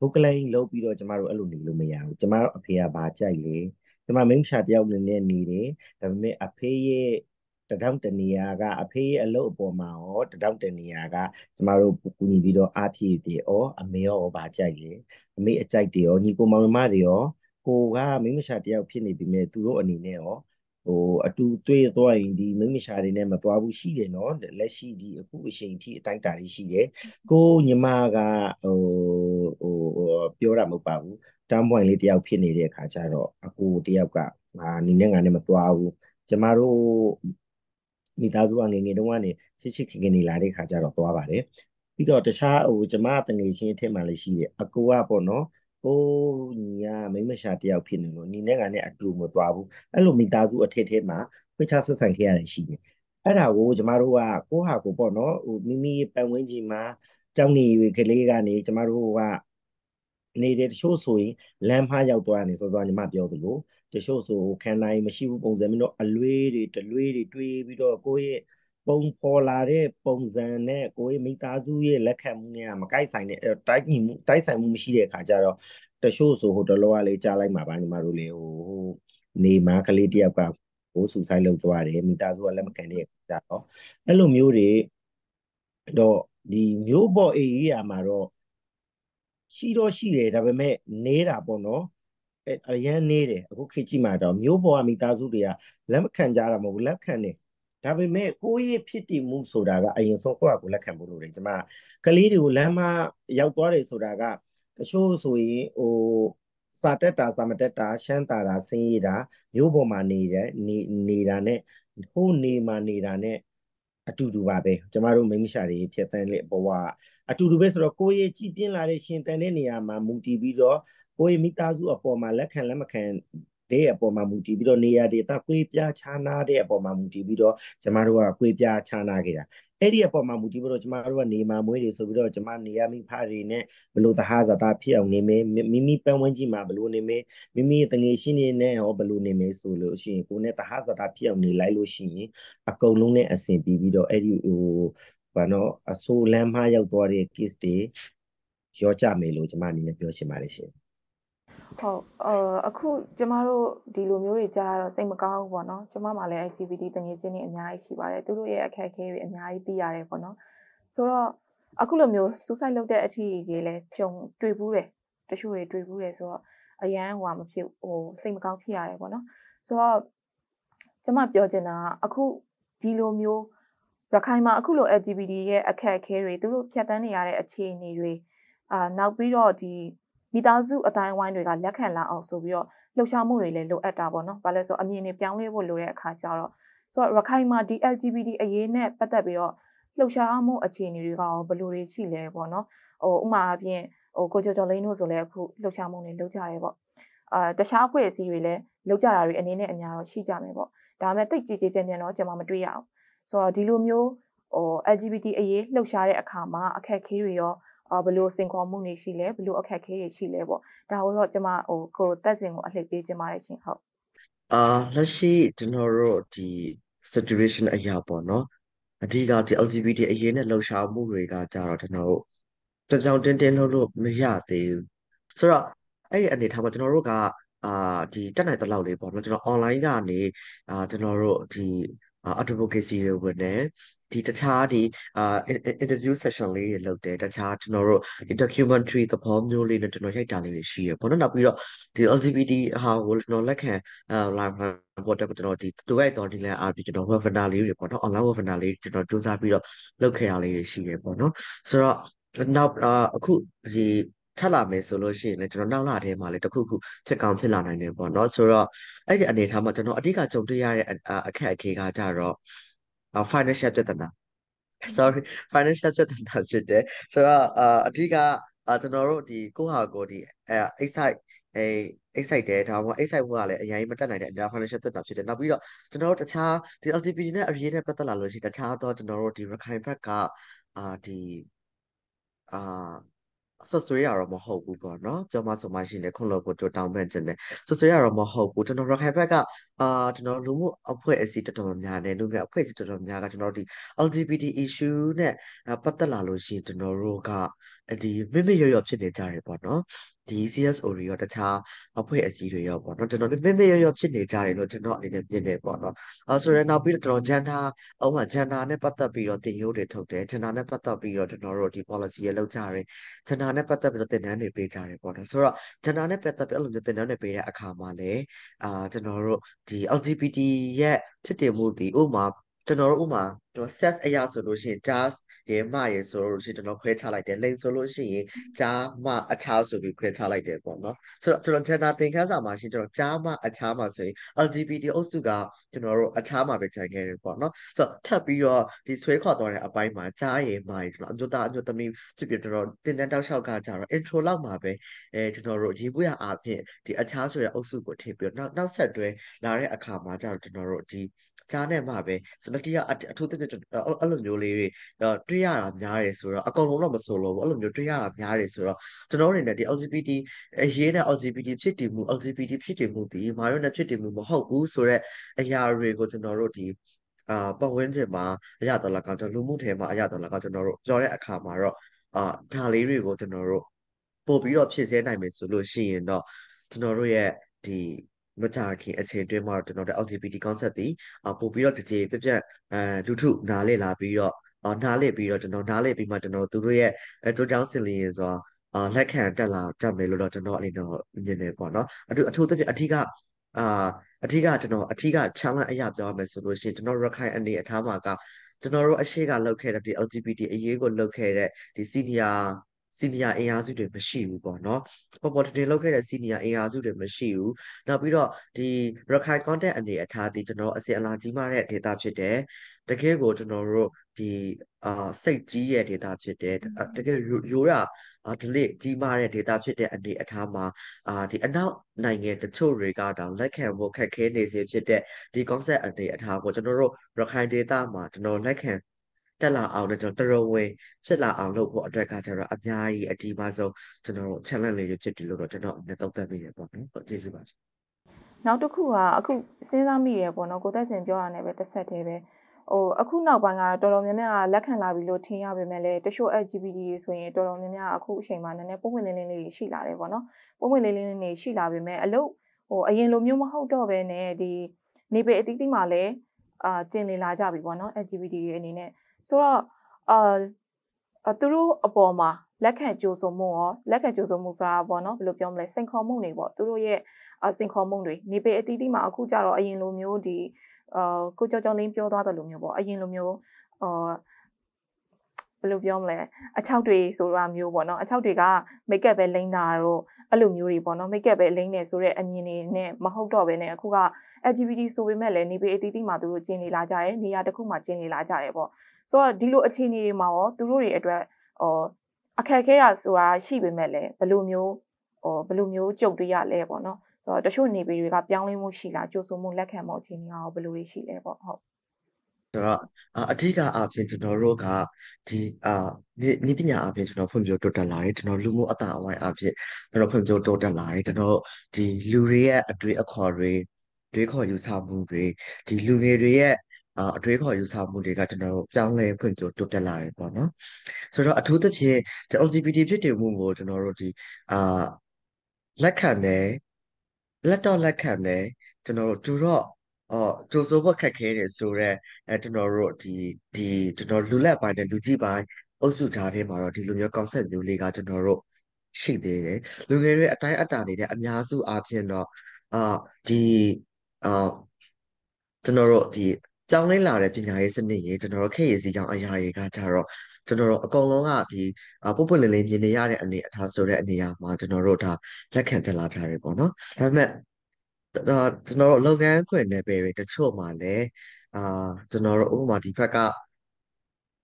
ဘုကလိန်လုပ်ပြီးတော့ကျမတို့အဲ့လိုနေလို့မရဘူးကျမတို့အဖေကဘာကြိုက်လဲကျမမိမရှာတယောက်အနေနဲ့နေတယ်ဒါပေမဲ့အဖေရဲ့တထောင်တနေရာကအဖေအလုပ်အပေါ်မှာရောတထောင်တနေရာကကျမတို့ကူညီပြီးတော့အားဖြည့်တယ်ဩအမေရောဘာကြိုက်လဲအမေအကြိုက်တယ်ဩညီကိုမောင်နှမတွေရောကိုကမိမရှာတယောက်ဖြစ်နေပြီမဲ့သူတို့အနေနဲ့ရောဟိုအတူတွေ့သွားရင်ဒီမိမရှာတွေနဲ့မသွားဘူးရှိတယ်နော်လက်ရှိဒီအခုအချိန်ထိအတိုင်းတာလေးရှိတယ်ကိုညီမကဟိုဟိုပြောတာမဟုတ်ပါဘူးတမ်းပွင့်လေးတယောက်ဖြစ်နေတဲ့အခါကျတော့အကိုတယောက်ကငါနေနဲ့ငါနဲ့မသွားဘူးကျမတို့မိသားစုကငငယ်တုန်းကနေချစ်ချစ်ခင်ခင်နေလာတဲ့ခါကျတော့သွားပါတယ်ပြီးတော့တခြားဟိုကျမတငယ်ချင်းအထက်မှာလည်းရှိတယ်အကိုကပေါ့နော်ဟိုညီကမိမရှာတယောက်ဖြစ်နေလို့ညီနဲ့ကလည်းအတူမသွားဘူးအဲ့လိုမိသားစုအထက်ထဲမှာဖွင့်ချဆက်ဆံခဲ့ရတယ်ရှိတယ်အဲ့ဒါကိုကျမတို့ကကိုဟာကိုပေါ့နော်ဟိုမိမိပတ်ဝန်းကျင်မှာကြောက်နေရကလေးကနေကျမတို့ကနေတဲ့တချို့ဆိုရင်လမ်းမှားရောက်သွားနေဆိုတော့ညီမပြောသလိုတချို့ဆိုခံနိုင်မရှိဘူးပုံစံမျိုးတော့အလွေးတွေတလွေးတွေတွေးပြီးတော့ကိုယ့်ရဲ့ပုံပေါ်လာတဲ့ပုံစံနဲ့ကိုယ့်ရဲ့မိသားစုရဲ့လက်ခံမှုနဲ့မကိုက်ဆိုင်တဲ့တိုက်ညီမှုတိုက်ဆိုင်မှုမရှိတဲ့အခါကျတော့တချို့ဆိုဟိုတလောကလေးကြားလိုက်မှာပါညီမတို့လေဟိုဟိုနေမှာကလေးတယောက်က โอ้สุดท้ายเราตัวอะไรมีตาส่วนแล้วมันแค่เนี้ยจ้าอ๋อแล้วเรามีอะไรดอดีมีบอเอียมาเราชีโรชีเลยแต่เป็นแม่เนราปนอ๋ออะไรอย่างเนรอะกูคิดจีมาดอมีบอมีตาส่วนเลยแล้วมันแค่จ้าเราไม่รู้แล้วแค่เนี้ยแต่เป็นแม่กูยี่พิธีมุมสุดาก็ไอ้ยังส่งกูว่ากูแล้วแค่ไม่รู้เลยจ้ามากะลีดูแล้วมาอยากตัวเลยสุดาก็แต่ช่วงสุดโอสาเตตาสามเตตาเช่นตาราศีรายุบมาหนีเลยนีนีราเน่หูนีมาหนีราเน่อัตุดูบาเบจำมารู้ไม่มีชาลีเพียงแต่เล็บว่าอัตุดูเบสเราโคยจีบินลาเรชินแต่เนียมามุติบิโรโคยมิตาจูอพอมาเล็กแค่เล็กมาแค่เดียพอมามุติบิโรเนียเดียตาคุยพิจารณาเดียพอมามุติบิโรจำมารู้ว่าคุยพิจารณาเกี่ยเอเดียพอมามุติบิโรจำมารู้ว่านีมาไม่ได้สูบิโรจำมาเนียมิพารีเน่บลูตาฮาจัตาพี่เอาเนเมมิมิเป็นวันจีมาบลูเนเมมิมิตั้งยี่สิบเน่เอาบลูเนเมสูโลชิกูเนตาฮาจัตาพี่เอาเนไลโลชิอากูลุงเน่เซนบีบิโรเอริโอปะเนาะอาสูเลมฮายาวตัวเรียกิสเตยอจ่าเมโลจำมาเนียเปียวชิมาเลเซียဟုတ် အခုကျမတို့ဒီလိုမျိုးတွေကြားတော့စိတ်မကောင်းဘူးပေါ့နော်ကျမမှလည်း แอล จี บี ที တငယ်ချင်းတွေအများကြီးရှိပါတယ်သူတို့ရဲ့အခက်အခဲတွေအများကြီးပြီးရတယ်ပေါ့နော်ဆိုတော့အခုလိုမျိုး suicide လုပ်တဲ့အထိကြီးလဲကြုံတွေ့ဘူးတယ်တချို့တွေတွေ့ဘူးတယ်ဆိုတော့အရန်ဟိုဟာမဖြစ်ဟိုစိတ်မကောင်းဖြစ်ရတယ်ပေါ့နော်ဆိုတော့ကျမပြောချင်တာကအခုဒီလိုမျိုးရခိုင်မှာအခုလို แอล จี บี ที ရဲ့အခက်အခဲတွေသူတို့ဖြတ်သန်းနေရတဲ့အခြေအနေတွေအာနောက်ပြီးတော့ဒီมีตาซูอัตย์วายหน่วยการเลี้ยงแขนลาออกสูบิโอลูกชาวมุ้ยเลยโลอัตตาบอลเนาะบาเลโซอเมนเนี่ยเปียงเล่บอลโลเรคาจาร์ส่วนรักใครมาดี แอล จี บี ที เอเย่เนี่ยปัตตาบิโอลูกชาวมุ้ยอาชีพนี่ดีกว่าบอลโลเรชิเลยบอลเนาะโอ้อุมาเพียงโอ้โกโจโจเลนูสุเลยคือลูกชาวมุ้ยเนี่ยลูกชายบอลอ่าแต่ชาวคุยสีเลยลูกชายเราอันนี้เนี่ยอันยาเราชี้จามเลยบอลแต่แม้ติดจีจีเปียงเนาะจะมามาดูยาวส่วนดีลูมิโอโอ้ แอล จี บี ที เอเย่ลูกชายเนี่ยขามาแค่คิริโออ่าบลูสิงคอมมุ่งในชิเลบลูอคาเคยชิเลบ่ดาวเราจะมาโอ้โคตัดสินว่าอะไรไปจะมาได้จริงครับอ่าแล้วชีจนเราที่ situation อะไรแบบนั้นที่การที่ แอล จี บี ที เอเย่เนี่ยเราชาวมุ้งเลยก็จะเราจนเราแต่จำเจนเจนเราลูกไม่ยากที่สุดละไอ้อันนี้ทำมาจนเราก็อ่าที่จังไหนตลอดเลยบ่เราจนเราออนไลน์กันนี่อ่าจนเราที่อ่า advocacy เรื่องนี้ที่จะชาที่อ่า interview session เลยเราแต่จะชาที่เราที่ documentary ต่อพร้อมอยู่เลยนะจนเราใช้การเลยเชียร์เพราะนั้นเราไปแล้วที่ แอล จี บี ที ฮาวล์เราเล็กแค่อ่าลายพันธุ์บทแต่จนเราที่ตัวไอ้ตอนที่เราอ่านไปจนเราว่าฟันดาลีอยู่เพราะนั้นออนไลน์ว่าฟันดาลีจนเราจูซาไปแล้วเราแค่อะไรเชียร์เพราะนั้นสำหรับเราอ่าคือที่ถ้าเราไม่สโลชีในจนเราลาเทมาเลยแต่คือคือเช็คการที่ลาในเนี่ยเพราะนั้นสำหรับไอ้อันนี้ทำมาจนเราอธิการจงตัวยาอ่าแค่แค่การจะรออ่า financial เจตนา sorry financial เจตนาจุดเด่นสำหรับอ่าที่ก็อ่าจนเราดีกู้หากูดีเอ่อไอ้ใส่ไอ้ไอ้ใส่เดทถามว่าไอ้ใส่หัวอะไรยังไงมันตั้งไหนเดี๋ยว financial เจตนาจุดเด่นนับวิโรจนเราแต่ชาที่ แอล จี บี ที เนี่ยอะไรเนี่ยเป็นตลาดเลยสิแต่ชาตอนจนเราดีรักใครพักก็อ่าดีอ่าสุดสุดยอดเราไม่เข้ากูก่อนเนาะจะมาสมัยชินเลยคนเราก็จะต้องเป็นจริงเลยสุดสุดยอดเราไม่เข้ากูจนเราแค่ไปก็อ่าจนเรารู้ว่าเอาเพื่อไอซีตัวทำงานเนี่ยรู้ไงเอาเพื่อไอซีตัวทำงานก็จนเราดี แอล จี บี ที issue เนี่ยปัตตาลาโลชิจนเรารู้ก็ดีไม่ไม่เยอะๆเช่นเดียร์ใจเลยป่ะเนาะดี ซี เอส โอ รีโอแต่ชาเอาเพื่อไอซีเรียบป่ะเนาะจนเราไม่ไม่เยอะๆเช่นเดียร์ใจเลยจนเราเนี่ยเช่นเดียร์ป่ะเนาะอ่าส่วนเราพี่เราจันทาเอาว่าจันทาเนี่ยปัตตาพี่เราติดอยู่เด็ดถูกเด็ดจันทาเนี่ยปัตตาพี่เราจนเราดี policy เราจ่ายเลยจันทาเนี่ยปัตตาพี่เราติดนั้นเนี่ยไปจ่ายเลยป่ะเนาะส่วนเราจันทาเนี่ยปัตตาพี่เราติดนั้นเนี่ยไปได้อาคามาเลยอ่าจนเราดี แอล จี บี ที เยอะที่เดียวมูดีอุ้มมาจนเราอุ้มมาตัวเซสไอยาโซลูชันจ้าเยมาเยโซลูชันจนเราเคยทำอะไรเด่นเล่นโซลูชันจ้ามาอาชาสุบิเคยทำอะไรเด่นก่อนเนาะจนจนชนะติงแค่สามมาชินจนจ้ามาอาชามาสุย แอล จี บี ที โอสุกาจนเราอาชามาเป็นใจแก่เด่นก่อนเนาะสุดท้ายพี่ว่าที่สวยขอตัวเนี่ยไปมาจ้าเยมาจนอันจุดตาอันจุดตามีจุดเปลี่ยนจนเราติดนั่นดาวชาวกาจาเราเอ็นโทรเล่ามาไปเออจนเราที่บุญอาเพียที่อาชาสุยโอสุกเทปเดียวน่าน่าเสียด้วยลาเรอาคามาจาเราจนเราที่จ้าเนี่ยมาไปสนักที่อาทุติจนเอออารมณ์โยเลยเออตุยาหลับยาเลยสุดแล้วอากงลงเรามาโซโล่อารมณ์โยตุยาหลับยาเลยสุดแล้วจนเราเนี่ยที่ แอล จี บี ที เอเย่เนี่ย แอล จี บี ที พิจิตรมู แอล จี บี ที พิจิตรมูดีมาอยู่เนี่ยพิจิตรมูมาเข้ากูสุดแล้วไอ้ยาเรื่องก็จนเราที่อ่าพอเว้นเสร็จมาไอ้ยาตอนหลังก็จะรู้มุ่งเทมาไอ้ยาตอนหลังก็จะเราย้อนได้อาคามาเราอ่าทางเรื่องก็จนเราพอปีเราพิเศษในเมนูโซลูชันเนาะจนเราเนี่ยที่ มจ่าคิงอาเชนด้วยมาจนเราได้ แอล จี บี ที concept ที่อ่าพอปีเราจะเจอเพื่อนเอ่อลูกทุกน้าเล่ลาปีเราอ่าน้าเล่ปีเราจนเราน้าเล่ปีมาจนเราตัวเรื่อยเอ่อตัวเจ้าสิริย์จ้ะอ่าและแข่งแต่ละจำในเราจนเราอะไรเนาะยังไงก่อนเนาะอันที่อันที่เป็นอันที่ก็อ่าอันที่ก็จนเราอันที่ก็ช่างละอยากจะเอาไปสรุปสิ่งจนเรารักใครอันนี้ถ้ามากับจนเราอาชีพการเลิกแค่แต่ที่ แอล จี บี ที อายุก็เลิกแค่แต่ที่ซีเนียซีเนียเออาร์ซูเดนไม่ชิวก่อนเนาะพอพอทีนี้เราแค่แต่ซีเนียเออาร์ซูเดนไม่ชิวแล้วพี่เราที่ราคาก้อนแต่อันเดียท่าที่จนเราอาศัยลานจีมาเนี่ยเทตาเฉยแต่แต่แค่ก็จนเราที่อ่าเศษจีเนี่ยเทตาเฉยแต่แต่แค่ยูร่าอ่าทะเลจีมาเนี่ยเทตาเฉยแต่อันเดียท่ามาอ่าที่อันนั้นในเงี้ยจะช่วยเรื่องการดังและแข่งโบแข่งเคสในเซฟเฉยแต่ที่ก้อนแต่อันเดียท่าก็จนเราราคาเดต้ามาจนเราและแข่งแต่ลาเอาในจนตระเวนเช่นลาเอาเราพอรายการจะรับอันยายอดีมาโซจนเราเช่นนั้นเลยจะติดลบจนเราในต้องแต่ไม่ได้บอกนะก็ที่สุดแล้วทุกคู่อ่ะคู่ซีซั่นมีเหรอบอกนะกูแต่เสียงเยอะนะเว้ยแต่เสร็จเลยเว้ยโอ้คู่หน้าปังอ่ะตลอดเนี่ยเนี่ยเล็กขนาดวิโรธีอ่ะเป็นแม่เล่ที่ช่วย แอล จี บี ที ส่วนใหญ่ตลอดเนี่ยเนี่ยคู่เชียงใหม่เนี่ยพวกมันเล่นเล่นเลยชีลาเลยบอกนะพวกมันเล่นเล่นเลยชีลาเป็นแม่แล้วโอ้ยังลมยุ่งมากด้วยเว้ยเนี่ยดีนี่เป็นติ๊กติ๊กมาเลยอ่าเจนเลยลาจ้าบีบอกนะ แอล จี บี ที อันนี้เนี่ยဆိုတော့အာသူတို့အပေါ်မှာလက်ခံကြိုးဆိုမှုရောလက်ခံကြိုးဆိုမှုဆိုတာပေါ့နော်ဘယ်လိုပြောမလဲစိန်ခေါ်မှုတွေပေါ့သူတို့ရဲ့စိန်ခေါ်မှုတွေနေပေအတီးတီးမှာအခုကြတော့အရင်လိုမျိုးဒီအာကိုကြောင်ကြောင်လင်းပြောသွားတဲ့လိုမျိုးပေါ့အရင်လိုမျိုးအာဘယ်လိုပြောမလဲအချောက်တွေဆိုတာမျိုးပေါ့နော်အချောက်တွေကမိတ်ကပ်ပဲလိမ့်တာတော့အဲ့လိုမျိုးတွေပေါ့နော်မိတ်ကပ်ပဲလိမ့်နေဆိုတဲ့အမြင်တွေနဲ့မဟုတ်တော့ဘဲနဲ့အခုက แอล จี บี ที ဆိုပေမဲ့လည်းနေပေအတီးတီးမှာသူတို့ကျင်းနေလာကြတယ်နေရာတစ်ခုမှာကျင်းနေလာကြတယ်ပေါ့ဆိုတော့ဒီလိုအခြေအနေတွေမှာရောသူတို့တွေအတွက်ဟောအခက်ခဲတာဆိုတာရှိပေမဲ့လည်းဘယ်လိုမျိုးဟောဘယ်လိုမျိုးကြုံတွေ့ရလဲပေါ့နော်ဆိုတော့တချို့နေပြည်တွေကပြောင်းလဲမှုရှိလားကြိုးဆိုမှုလက်ခံမှုအခြေအနေရောဘယ်လိုရှိလဲပေါ့ဟုတ်ဆိုတော့အထူးကအပြင်ကျွန်တော်တို့ကဒီအာနိပညာအပြင်ကျွန်တော်ဖွံ့ဖြိုးတိုးတက်လာတယ်ကျွန်တော်လူမှုအတအဝိုင်းအပြင်ကျွန်တော်ဖွံ့ဖြိုးတိုးတက်လာတယ်ကျွန်တော်ဒီလူတွေရဲ့အတွေ့အခေါ်တွေတွေးခေါ်ယူဆမှုတွေဒီလူငယ်တွေရဲ့อ่าด้วยขออยู่สามมูลเดียกันจนเราจังเลยเพื่อนจุดจุดเดลายก่อนเนาะส่วนเราอัธยุทธเพียแต่ แอล จี บี ที เพื่อนเดียวมุมโง่จนเราดีอ่าและแข่งเนี่ยและตอนและแข่งเนี่ยจนเราจูรออ๋อจูโซ่พวกแข่งเนี่ยส่วนแอจนเราดีดีจนเรารู้แล้วไปเนี่ยรู้จีบไปเอาสุดท้ายที่มาเราดีรู้เยอะกองเสร็จรู้เลยกันจนเราสิ่งเดียวเลยรู้ไงด้วยอัตราอัตราเนี่ยอันยาสู้อาเพียเนาะอ่าดีอ่าจนเราดีเจ้าเล่นหลายแบบเป็นอย่างเช่นนี้จนเราแค่ยังสิ่งอย่างอะไรก็จะรอจนเรากองร้องอ่ะที่อ่าพวกเพื่อนเล่นยินในย่าเนี่ยอันนี้ท่าโซเดอันนี้มาจนเราท่าและแข่งแต่ละชายก่อนเนาะแล้วแม่จนเราเลิกงานคนในเบรกจะช่วยมาเลยอ่าจนเราอุ้มมาที่พักก็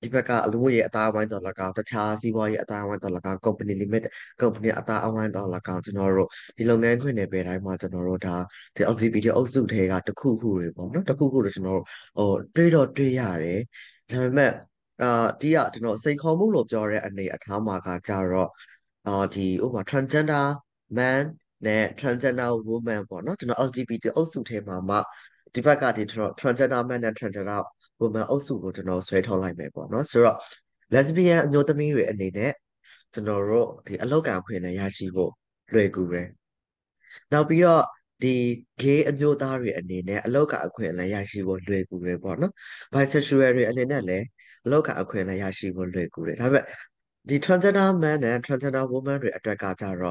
ที่พักก็รู้ว่าเยอะตาวันต่อละกันแต่ชาซีวายเยอะตาวันต่อละกันคอมพานีลิมิตคอมพานีอัตราวันต่อละกันจนเราที่เลิกงานคนในเบรกมาจนเราท่าที่เอาซีบีที่เอาสูตรเทกันตะคู่คู่เลยผมเนาะตะคู่คู่เลยจนเราโอ้ดีดอดียาเลยแล้วแม่อ่าที่อ่ะจนเราสิ่งข้อมูลหลบจอเลยอันนี้อัตรามากันจนเราอ่าที่อุ้มมา transgender man เนี่ย transgender woman ผมเนาะจนเรา แอล จี บี ที เอาสูตรเทมามาที่พักก็ที่ transgender man เนี่ย transgenderพวกมันเอาสู่กันจนเราสวยทอไลน์ไปก่อนเนาะสำหรับเลสเบี้ยนโยตมีอยู่อันนี้เนี่ยจนเราที่อันโลกการคุยในยาชีโบเลยกูเลยเราพี่ก็ดีเกย์อันโยตาอยู่อันนี้เนี่ยอันโลกการคุยในยาชีโบเลยกูเลยก่อนเนาะไบเซ็กชวลอยู่อันนี้เนี่ยเลยอันโลกการคุยในยาชีโบเลยกูเลยถ้าแบบดีทรานส์เจนเดอร์แมนเนี่ยทรานส์เจนเดอร์วูแมนหรืออัตราการจ่ายเรา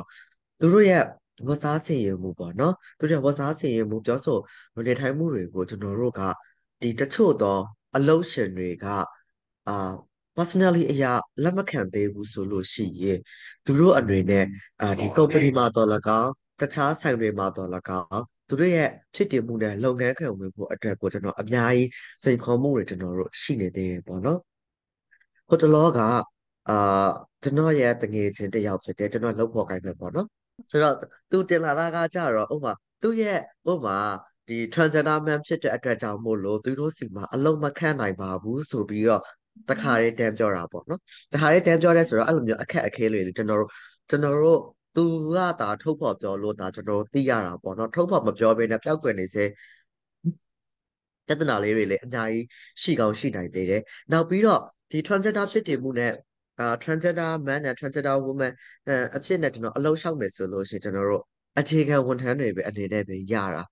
ตัวรู้ยังภาษาเสียงมูก่อนเนาะตัวอย่างภาษาเสียงมูเจ้าโซ่ในไทยมูเลยกูจนเราก็ดีจะช่วยต่ออารมณ์เฉยๆก็อ่า personally อยากแล้วมาแข่งเตะบุษลุสิเย่ตัวรู้อันนี้เนี่ยอ่าที่ก็ปฏิมาต่อละก็กระช้าใส่เรียมาต่อละก็ตัวรู้แย่ช่วยเตะมูเนี่ยลงแง่แข่งมือพวกอันตรายกว่าจะนอนอับยายใส่ข้อมูลเลยจะนอนรู้สิ่งเดียวปะเนาะก็จะล้อก็อ่าจะนอนแย่แต่เงี้ยเช่นแต่ยาวเช่นแต่จะนอนแล้วพอกันแบบปะเนาะสำหรับตัวเจริญราชการเจ้าเราอุ้มมาตัวแย่อุ้มมาที่ทรานส์เจนเดอร์แมนเชื่อใจอัตราจำโมโลตัวรู้สิ่งมาอารมณ์มาแค่ไหนมาบูสูบีก็ตะขาได้เต็มจอราบอกเนาะตะขาได้เต็มจอได้สุดแล้วอารมณ์อย่างแค่แค่เลยจันโนจันโนตัวตาทุบพอบจอโลตาจันโนตียาราบอกเนาะทุบพอบมาจอเป็นนับเจ้าเกินในเซจัตนาเลยเลยอันใดสี่เก้าสี่ไหนเลยเลยเราปีหรอที่ทรานส์เจนเดอร์เชื่อใจมูเนี่ยอ่าทรานส์เจนเดอร์แมนเนี่ยทรานส์เจนเดอร์วูแมนเนี่ยอันเช่นเนี่ยจันโนอารมณ์ช่างเหมือนสุดเลยจันโน အခြေခံဝန်ထမ်းတွေပဲအနေနဲ့ပဲရတာ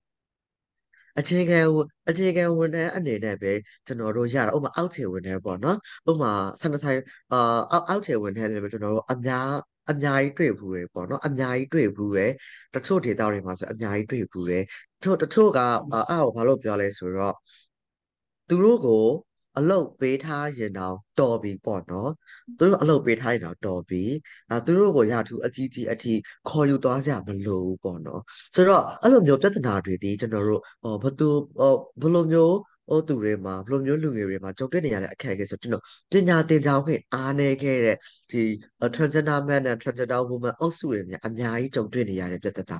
အခြေခံဝန်အခြေခံဝန်ထမ်းအနေနဲ့ပဲကျွန်တော်တို့ရတာဥပမာအောက်ခြေဝန်ထမ်းပေါ့နော်ဥပမာဆန္ဒဆိုင်အာအောက်အောက်ခြေဝန်ထမ်းတွေပဲကျွန်တော်တို့အများအများကြီးတွေ့ဘူးရယ်ပေါ့နော်အများကြီးတွေ့ဘူးရယ်တချို့ဒေသတွေမှာဆိုအများကြီးတွေ့ဘူးရယ်တချို့တချို့ကအဲ့ဟောဘာလို့ပြောလဲဆိုတော့သူတို့ကိုအလုတ်ပေးထားရင်တော့တော်ပြီပေါ့နော်သူတို့အလုတ်ပေးထားရင်တော့တော်ပြီအဲသူတို့ကိုရထူးအကြီးကြီးအထိခေါ်ယူသွားကြမလို့ပေါ့နော်ဆိုတော့အဲ့လိုမျိုးပြဿနာတွေဒီကျွန်တော်တို့ဟောဘသူဘလိုမျိုးဟိုသူတွေမှာဘလိုမျိုးလူငယ်တွေမှာကြုံတွေ့နေရတဲ့အခက်အခဲဆိုကျွန်တော်ပညာသင်ကြားခွင့်အားနည်းခဲ့တဲ့ဒီ transgender man နဲ့ transgender woman အုပ်စုတွေများအများကြီးကြုံတွေ့နေရတဲ့ပြဿနာ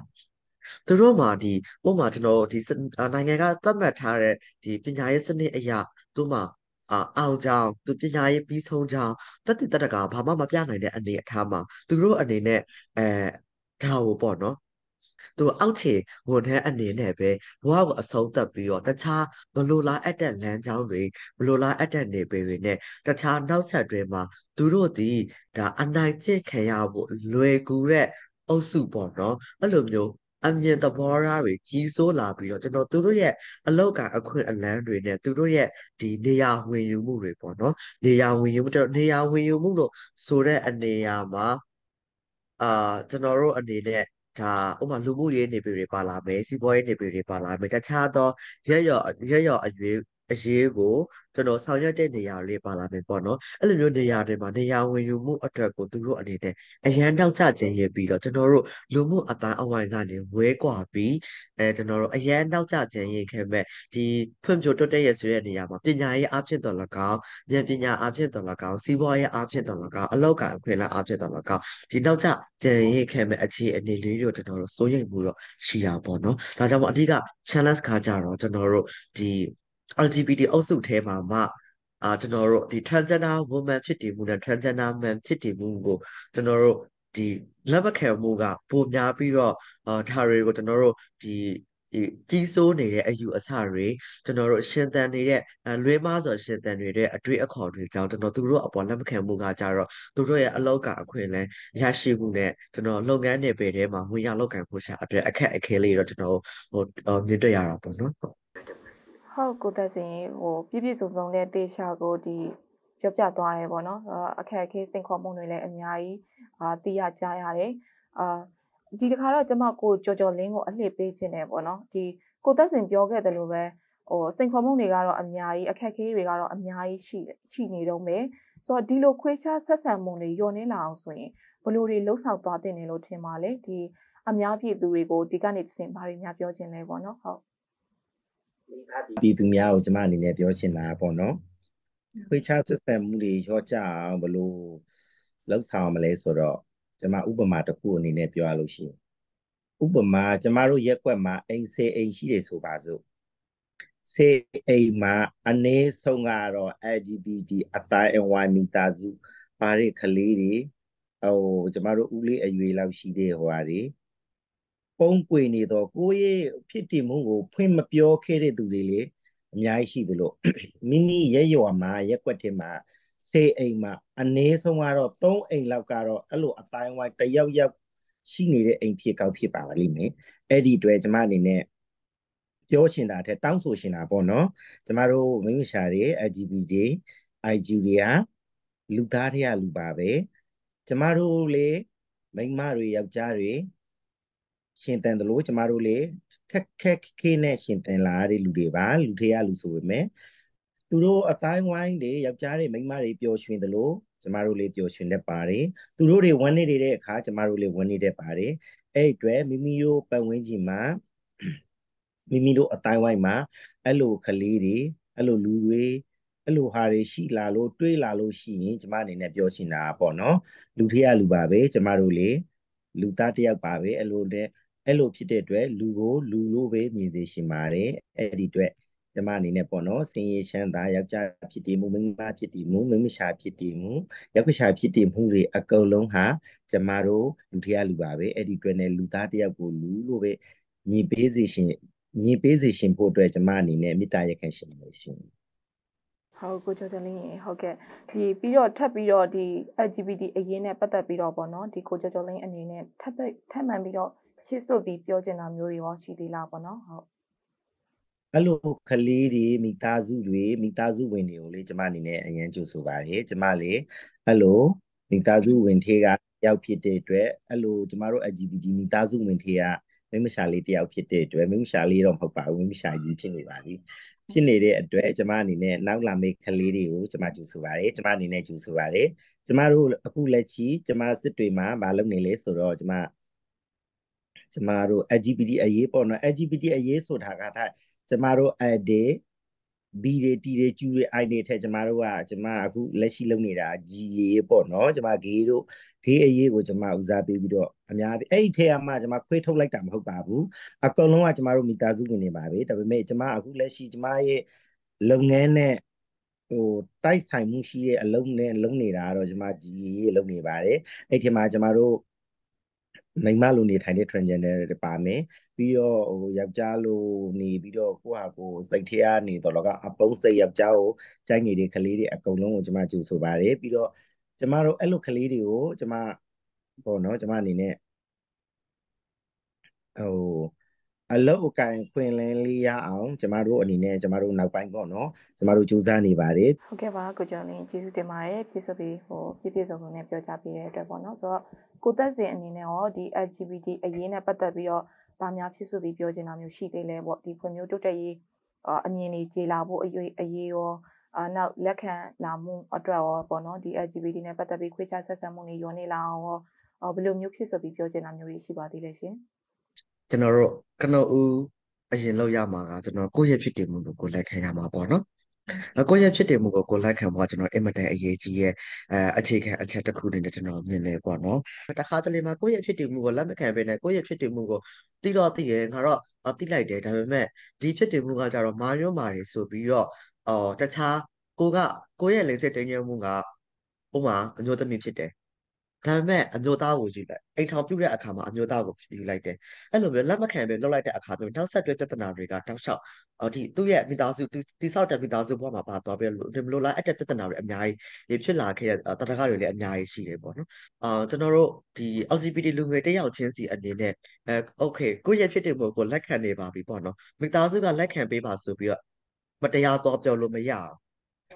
သူတို့မှာဒီဥပမာကျွန်တော်ဒီနိုင်ငံကသတ်မှတ်ထားတဲ့ဒီပညာရေးစနစ်အရသူမှာအာအောင်ကြောင်သူပညာရေးပြီးဆုံးကြောင်တတိတတကဘာမှမပြနိုင်တဲ့အနေအထားမှာသူတို့အနေနဲ့အဲဒါကိုပေါ့နော်သူအောက်ခြေဝန်ထမ်းအနေနဲ့ပဲဘဝကိုအဆုံးသတ်ပြီးတော့တခြားဘလိုလားအပ်တဲ့လမ်းကြောင်းတွေဘလိုလားအပ်တဲ့နေပေတွေနဲ့တခြားနောက်ဆက်တွဲမှာသူတို့ဒီဒါအနိုင်ကျင့်ခံရဖို့လွယ်ကူတဲ့အုပ်စုပေါ့နော်အဲ့လိုမျိုးအမြင်သဘောထားတွေကြီးစိုးလာပြီးတော့ကျွန်တော်တို့ရဲ့အလောက်က အခွင့်အလမ်းတွေနဲ့တို့ရဲ့ဒီနေရာဝင်ယူမှုတွေပေါ့နော်နေရာဝင်ယူမှုတော့နေရာဝင်ယူမှုလို့ဆိုတဲ့အနေအမှာအာကျွန်တော်တို့အနေနဲ့ဒါဥပမာလူမှုရေးနေပြည်တွေပါလာမယ်စီးပွားရေးနေပြည်တွေပါလာမယ်တခြားသောရက်ရော့ရက်ရော့အရေးအရေးကိုကျွန်တော်ဆောင်ရွက်တဲ့နေရာလေးပါလာမယ်ပေါ့နော်အဲ့လိုမျိုးနေရာတွေမှာနေရာဝင်ယူမှုအတွက်ကိုသူတို့အနေနဲ့အရန်တောက်ချခြင်းရပြီးတော့ကျွန်တော်တို့လူမှုအတိုင်းအဝိုင်းကနေဝဲကွာပြီးအဲကျွန်တော်တို့အရန်တောက်ချခြင်းရခဲ့မဲ့ဒီဖွံ့ဖြိုးတိုးတက်ရဆိုတဲ့နေရာမှာပညာရေးအားဖြင့်တော်၎င်းဉာဏ်ပညာအားဖြင့်တော်၎င်းစီးပွားရေးအားဖြင့်တော်၎င်းအလောက်ကခွင့်လာအားဖြင့်တော်၎င်းဒီတောက်ချခြင်းရခဲ့မဲ့အခြေအနေလေးတွေကိုကျွန်တော်တို့စိုးရိမ်မှုတော့ရှိတာပေါ့နော်ဒါကြောင့်မို့အဓိက challenge ခါကြတော့ကျွန်တော်တို့ဒီ แอล จี บี ที အုပ်စုထဲမှာမှအာကျွန်တော်တို့ဒီ transgender woman ဖြစ်တည်မှုနဲ့ transgender man ဖြစ်တည်မှုကိုကျွန်တော်တို့ဒီလက်မခံမှုကပိုများပြီးတော့အာဒါတွေကိုကျွန်တော်တို့ဒီကြီးစိုးနေတဲ့အယူအဆတွေကျွန်တော်တို့ရှင်သန်နေတဲ့လွဲမားဆိုရှင်သန်နေတဲ့အတွေ့အခေါ်တွေကြောင့်ကျွန်တော်တို့အပေါ်လက်မခံမှုကကြတော့တို့ရဲ့အလောက်ကအခွင့်အလမ်းရရှိမှုနဲ့ကျွန်တော်လုပ်ငန်းနယ်ပယ်ထဲမှာဝင်ရောက်လုပ်ကိုင်ဖို့ရှာအတွက်အခက်အခဲလေးတော့ကျွန်တော်ဟိုမြင်တွေ့ရတာပေါ့နော်ဟုတ်ကိုသက်စင်ဟိုပြည့်ပြည့်စုံစုံနဲ့တေချာကိုဒီပြောပြသွားတယ်ပေါ့နော်အခက်အခဲစိန်ခေါ်မှုတွေလည်းအများကြီးအာသိရကြရတယ်အာဒီတစ်ခါတော့ကျွန်မကိုကြော်ကြော်လင်းကိုအလှည့်ပေးခြင်းနဲ့ပေါ့နော်ဒီကိုသက်စင်ပြောခဲ့တယ်လို့ပဲဟိုစိန်ခေါ်မှုတွေကတော့အများကြီးအခက်အခဲတွေကတော့အများကြီးရှိရှိနေတော့မယ်ဆိုတော့ဒီလိုခွဲခြားဆက်ဆံမှုတွေညှော်နှင်းလာအောင်ဆိုရင်ဘယ်လိုတွေလှုပ်ဆောင်သွားတင်တယ်လို့ထင်ပါလဲဒီအများပြည်သူတွေကိုဒီကနေတစ်ဆင့်ဘာတွေများပြောခြင်းလဲပေါ့နော်ဟုတ်ပြည်သူများကိုကျွန်မအနေနဲ့ပြောချင်တာပေါ့နော်ခွေးချစစ်စံမှုတွေရောကြအောင်ဘလို့လောက်ဆောင်မလဲဆိုတော့ကျွန်မဥပမာတစ်ခုအနေနဲ့ပြောရလို့ရှိရင်ဥပမာကျွန်မတို့ရက်ကွက်မှာအိမ်စေအိမ်ရှိတယ်ဆိုပါစို့စေအိမ်မှာအနည်းဆုံးကတော့ แอล จี บี ที အတိုင်းအဝိုင်းမိသားစုဘာတွေကလေးတွေဟိုကျွန်မတို့ဦးလေးအရွယ်လောက်ရှိတဲ့ဟိုဟာတွေပုံကွေနေတော့ကိုယ့်ရဲ့ဖြစ်တည်မှုကိုဖွင့်မပြောခဲ့တဲ့သူတွေလေအများကြီးရှိသလိုမိမိရဲ့ရွာမှာရက်ွက်ထဲမှာစေအိမ်မှာအနည်းဆုံးကတော့သုံးအိမ်လောက်ကတော့အဲ့လိုအတိုင်းဝိုင်းတယောက်ယောက်ရှိနေတဲ့အိမ်ဖြစ်ကောက်ဖြစ်ပါပါလိမ့်မယ်အဲ့ဒီတွေ့ကျွန်မအနေနဲ့ပြောချင်တာတဲ့တောင်းဆိုချင်တာပေါ့နော်ကျွန်မတို့မိမိရှာတွေ แอล จี บี ที ไอ တွေကလူသားတွေကလူပါပဲကျွန်မတို့လေမိန်းမတွေယောက်ျားတွေရှင်တန်တယ်လို့ကျမတို့လေခက်ခက်ခဲနဲ့ရှင်တန်လာတဲ့လူတွေပါလူထေရလူဆိုပေမဲ့သူတို့အတိုင်းဝိုင်းတွေယောက်ျားတွေမိန်းမတွေပျော်ရွှင်တယ်လို့ကျမတို့လေပျော်ရွှင်တတ်ပါတယ်သူတို့တွေဝမ်းနေတဲ့အခါကျမတို့လေဝမ်းနေတတ်ပါတယ်အဲ့အတွက်မိမိတို့ပတ်ဝန်းကျင်မှာမိမိတို့အတိုင်းဝိုင်းမှာအဲ့လိုကလေးတွေအဲ့လိုလူတွေအဲ့လိုဟာတွေရှိလာလို့တွေးလာလို့ရှိရင်ကျမအနေနဲ့ပြောချင်တာပေါ့နော်လူထေရလူပါပဲကျမတို့လေလူသားတယောက်ပါပဲအဲ့လိုတဲ့အဲ့လိုဖြစ်တဲ့အတွက်လူကိုလူလို့ပဲမြင်သိရှင်ပါတယ်အဲ့ဒီအတွက်ဒီမှာအနေနဲ့ပေါ့နော်စင်ရချမ်းသာယောက်ျားဖြစ်တည်မှုမိန်းမဖြစ်တည်မှုမိန်းမရှာဖြစ်တည်မှုယောက်ျားဖြစ်တည်မှုတွေအကုန်လုံးဟာကျမတို့လူတရားလူပါပဲအဲ့ဒီအတွက်နဲ့လူသားတယောက်ကိုလူလို့ပဲမြင်ပေးစေရှင်မြင်ပေးစေရှင်ဖို့အတွက်ကျမအနေနဲ့မေတ္တာရပ်ခံရှင်နေရှင်ဟုတ်ကိုကျော်ကျော်လင်းရေဟုတ်ကဲ့ဒီပြီးတော့ထပ်ပြီးတော့ဒီ แอล จี บี ที အရင်းနဲ့ပတ်သက်ပြီးတော့ပေါ့နော်ဒီကိုကျော်ကျော်လင်းအနေနဲ့ထပ်ထပ်မှန်ပြီးတော့ ချစ်စွတ်ပြီးပြောချင်တာမျိုးတွေရောရှိသေးလားပေါ့နော်ဟုတ်အဲ့လိုကလေးတွေမိသားစုတွေမိသားစုဝင်တွေကိုလေကျွန်မအနေနဲ့အရင်ကြိုဆိုပါတယ်ကျွန်မလေအဲ့လိုမိသားစုဝင်ထေးကတယောက်ဖြစ်တဲ့အတွက်အဲ့လိုကျွန်မတို့ L G B T မိသားစုဝင်ထေးကမိမရှာလေးတယောက်ဖြစ်တဲ့အတွက်မိမရှာလေးတော့မဟုတ်ပါဘူးမိမရှာကြီးဖြစ်နေပါပြီဖြစ်နေတဲ့အတွက်ကျွန်မအနေနဲ့နောက်လာမယ့်ကလေးတွေကိုကျွန်မကြိုဆိုပါတယ်ကျွန်မအနေနဲ့ကြိုဆိုပါတယ်ကျွန်မတို့အခုလက်ရှိကျွန်မစစ်တွေမှာမလုပ်နေလေဆိုတော့ကျွန်မကျွန်မတို့ L G B T အရေးပေါ့နော် L G B T အရေးဆိုတာကထားကျွန်မတို့အဒေ B တွေ T တွေ Q တွေ I တွေထဲကျွန်မတို့ကကျွန်မအခုလက်ရှိလုပ်နေတာ G ရေးပေါ့နော်ကျွန်မ gay တို့ gay အရေးကိုကျွန်မဦးစားပေးပြီးတော့အများအဲ့ဒီထဲမှာကျွန်မခွဲထုတ်လိုက်တာမဟုတ်ပါဘူးအကုန်လုံးကကျွန်မတို့မိသားစုဝင်နေပါပဲဒါပေမဲ့ကျွန်မအခုလက်ရှိကျွန်မရဲ့လုပ်ငန်းနဲ့ဟိုတိုက်ဆိုင်မှုရှိတဲ့အလုံးနဲ့လုပ်နေတာကတော့ကျွန်မ G ရေးလုပ်နေပါတယ်အဲ့ဒီထဲမှာကျွန်မတို့မိမလိုနေထိုင်တဲ့ transgender တွေပါမယ်ပြီးတော့ဟိုယောက်ျားလိုနေပြီးတော့ကိုယ့်ဟာကိုယ်စိတ်ထဲကနေတော့လောက်အပုံးစိတ်ယောက်ျားကိုကြိုက်နေတဲ့ကလေးတွေအကုန်လုံးကိုကျွန်မကြိုဆိုပါတယ်ပြီးတော့ကျွန်မတို့အဲ့လိုကလေးတွေကိုကျွန်မပေါ့နော်ကျွန်မအနေနဲ့ဟိုအလောက်အကန်ခွင်လင်းလေးရအောင်ကျွန်မတို့အနေနဲ့ကျွန်မတို့နောက်ပိုင်းပေါ့နော်ကျွန်မတို့ကြိုးစားနေပါတယ်ဟုတ်ကဲ့ပါကိုကျော်လင်းကျေးဇူးတင်ပါတယ်ပြည့်စုံပြီးဟိုပြည့်ပြည့်စုံစုံနဲ့ပြောကြားပေးတဲ့အတွက်ပေါ့နော်ဆိုတော့ကိုသက်စင်အနေနဲ့ရောဒီ L G B T အရေးနဲ့ပတ်သက်ပြီးတော့ဗာများပြည့်စုံပြီးပြောချင်တာမျိုးရှိသေးလဲပေါ့ဒီဖွံ့ဖြိုးတိုးတက်ရေးအမြင်တွေကြေလာဖို့အရေးရောအာနောက်လက်ခံလာမှုအတွက်ရောပေါ့နော်ဒီ L G B T နဲ့ပတ်သက်ပြီးခွဲခြားဆက်ဆံမှုတွေရောနေလာအောင်ရောဘယ်လိုမျိုးပြည့်စုံပြီးပြောချင်တာမျိုးရှိပါသေးလဲရှင်ကျွန်တော်တို့ကနော်ဦးအရင်လောက်ရမှာကကျွန်တော်ကိုယ့်ရဲ့ဖြစ်တည်မှုကိုကိုလက်ခံရမှာပေါ့နော်။ကိုယ့်ရဲ့ဖြစ်တည်မှုကိုကိုလက်ခံဖို့ကျွန်တော်အင်မတန်အရေးကြီးရဲ့အဲအခြေခံအချက်တစ်ခုနဲ့ကျွန်တော်မြင်လဲပေါ့နော်။တခါတလေမှာကိုယ့်ရဲ့ဖြစ်တည်မှုကိုလက်မခံဘဲနဲ့ကိုယ့်ရဲ့ဖြစ်တည်မှုကိုတိတော့တိရဲ့ငါတော့တိလိုက်တယ်ဒါပေမဲ့ဒီဖြစ်တည်မှုကကြတော့မာရွန်းမာတွေဆိုပြီးတော့အော်တခြားကိုကကိုယ့်ရဲ့လိင်စိတ်တည်ငြိမ်မှုကဥပမာအမျိုးသမီးဖြစ်တယ်ဒါပေမဲ့အမျိုးသားကိုယူလိုက်အိမ်ထောင်ပြုတဲ့အခါမှာအမျိုးသားကိုယူလိုက်တယ်အဲ့လိုမျိုးလက်မခံပဲလောက်လိုက်တဲ့အခါဆိုရင်နောက်ဆက်တွဲပြဿနာတွေကတောက်လျှောက်အော်ဒီသူ့ရဲ့မိသားစုတိဆောက်တဲ့မိသားစုဘဝမှာပါသွားပြီးမလို့လားအဲ့တဲ့ပြဿနာတွေအများကြီးဖြစ်လာခဲ့တဲ့တရားခါတွေလည်းအများကြီးရှိတယ်ပေါ့နော်အာကျွန်တော်တို့ဒီ L G B T လူငယ်တယောက်ချင်းစီအနေနဲ့အဲ okay ကိုယ့်ရဲ့ဖြစ်တဲ့ပုံကိုလက်ခံနေပါပြီပေါ့နော်မိသားစုကလက်ခံပေးပါဆိုပြီးတော့မတရားတော့ပြောလို့မရအောင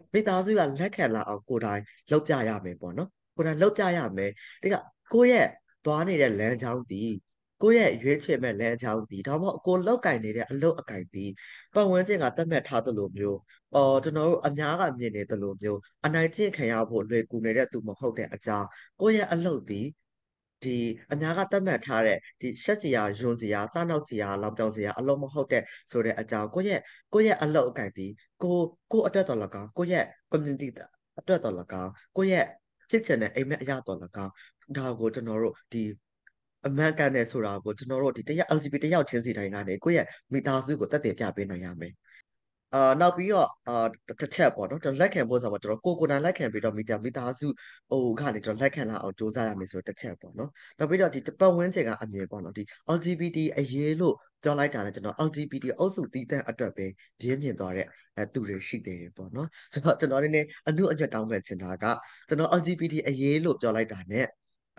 ်မိသားစုကလက်ခံလာအောင်ကိုယ်တိုင်လုပ်ပြရမယ်ပေါ့နော်ကိုယ်ကလောက်ကြရမယ်ဒီကကိုယ့်ရဲ့သွားနေတဲ့လမ်းကြောင်းတီကိုယ့်ရဲ့ရွေးချယ်မဲ့လမ်းကြောင်းတီဒါမှမဟုတ်ကိုယ်လောက်ကင်နေတဲ့အလုပ်အကင်တီပတ်ဝန်းကျင်ကတတ်မှတ်ထားသလိုမျိုးအော်ကျွန်တော်တို့အများကမြင်နေသလိုမျိုးအနိုင်ကျင့်ခံရဖို့လွယ်ကူနေတဲ့သူမဟုတ်တဲ့အကြောင်းကိုယ့်ရဲ့အလုပ်တီဒီအများကတတ်မှတ်ထားတဲ့ဒီရှက်စရာယွန်းစရာစားနောက်စရာလောက်တောင်စရာအလုံးမဟုတ်တဲ့ဆိုတဲ့အကြောင်းကိုယ့်ရဲ့ကိုယ့်ရဲ့အလုပ်အကင်တီကိုကိုအတွက်တော်လကောင်ကိုယ့်ရဲ့ community အတွက်တော်လကောင်ကိုယ့်ရဲ့ဖြစ်ချင်တဲ့အိမ်မက်အရတော်လကောင်ဒါကိုကျွန်တော်တို့ဒီအမတ်ကန်နဲ့ဆိုတာကိုကျွန်တော်တို့ဒီတရား L G B T တယောက်ချင်းစီတိုင်းကနေကိုယ့်ရဲ့မိသားစုကိုတတ်တယ်ပြပေးနိုင်ရမယ်အာနောက်ပြီးတော့အာတစ်ချက်ပေါ့နော်ကျွန်တော်လက်ခံဖို့ဆိုတော့ကျွန်တော်ကိုကိုနာလက်ခံပြီးတော့မိသားမိသားစုဟိုကလည်းကျွန်တော်လက်ခံလာအောင်စူးစမ်းရမယ်ဆိုတော့တစ်ချက်ပေါ့နော်နောက်ပြီးတော့ဒီပတ်ဝန်းကျင်ကအမြင်ပေါ့နော်ဒီ L G B T အရေးလို့ကြောင်းလိုက်တာလည်းကျွန်တော် L G B T အုပ်စုတီးတန့်အတွက်ပဲပြင်းပြသွားတဲ့အဲသူတွေရှိတယ်ပေါ့နော်ဆိုတော့ကျွန်တော်နည်းနည်းအနုအညွတ်တောင်းပန်ချင်တာကကျွန်တော် L G B T အရေးလို့ပြောလိုက်တာနဲ့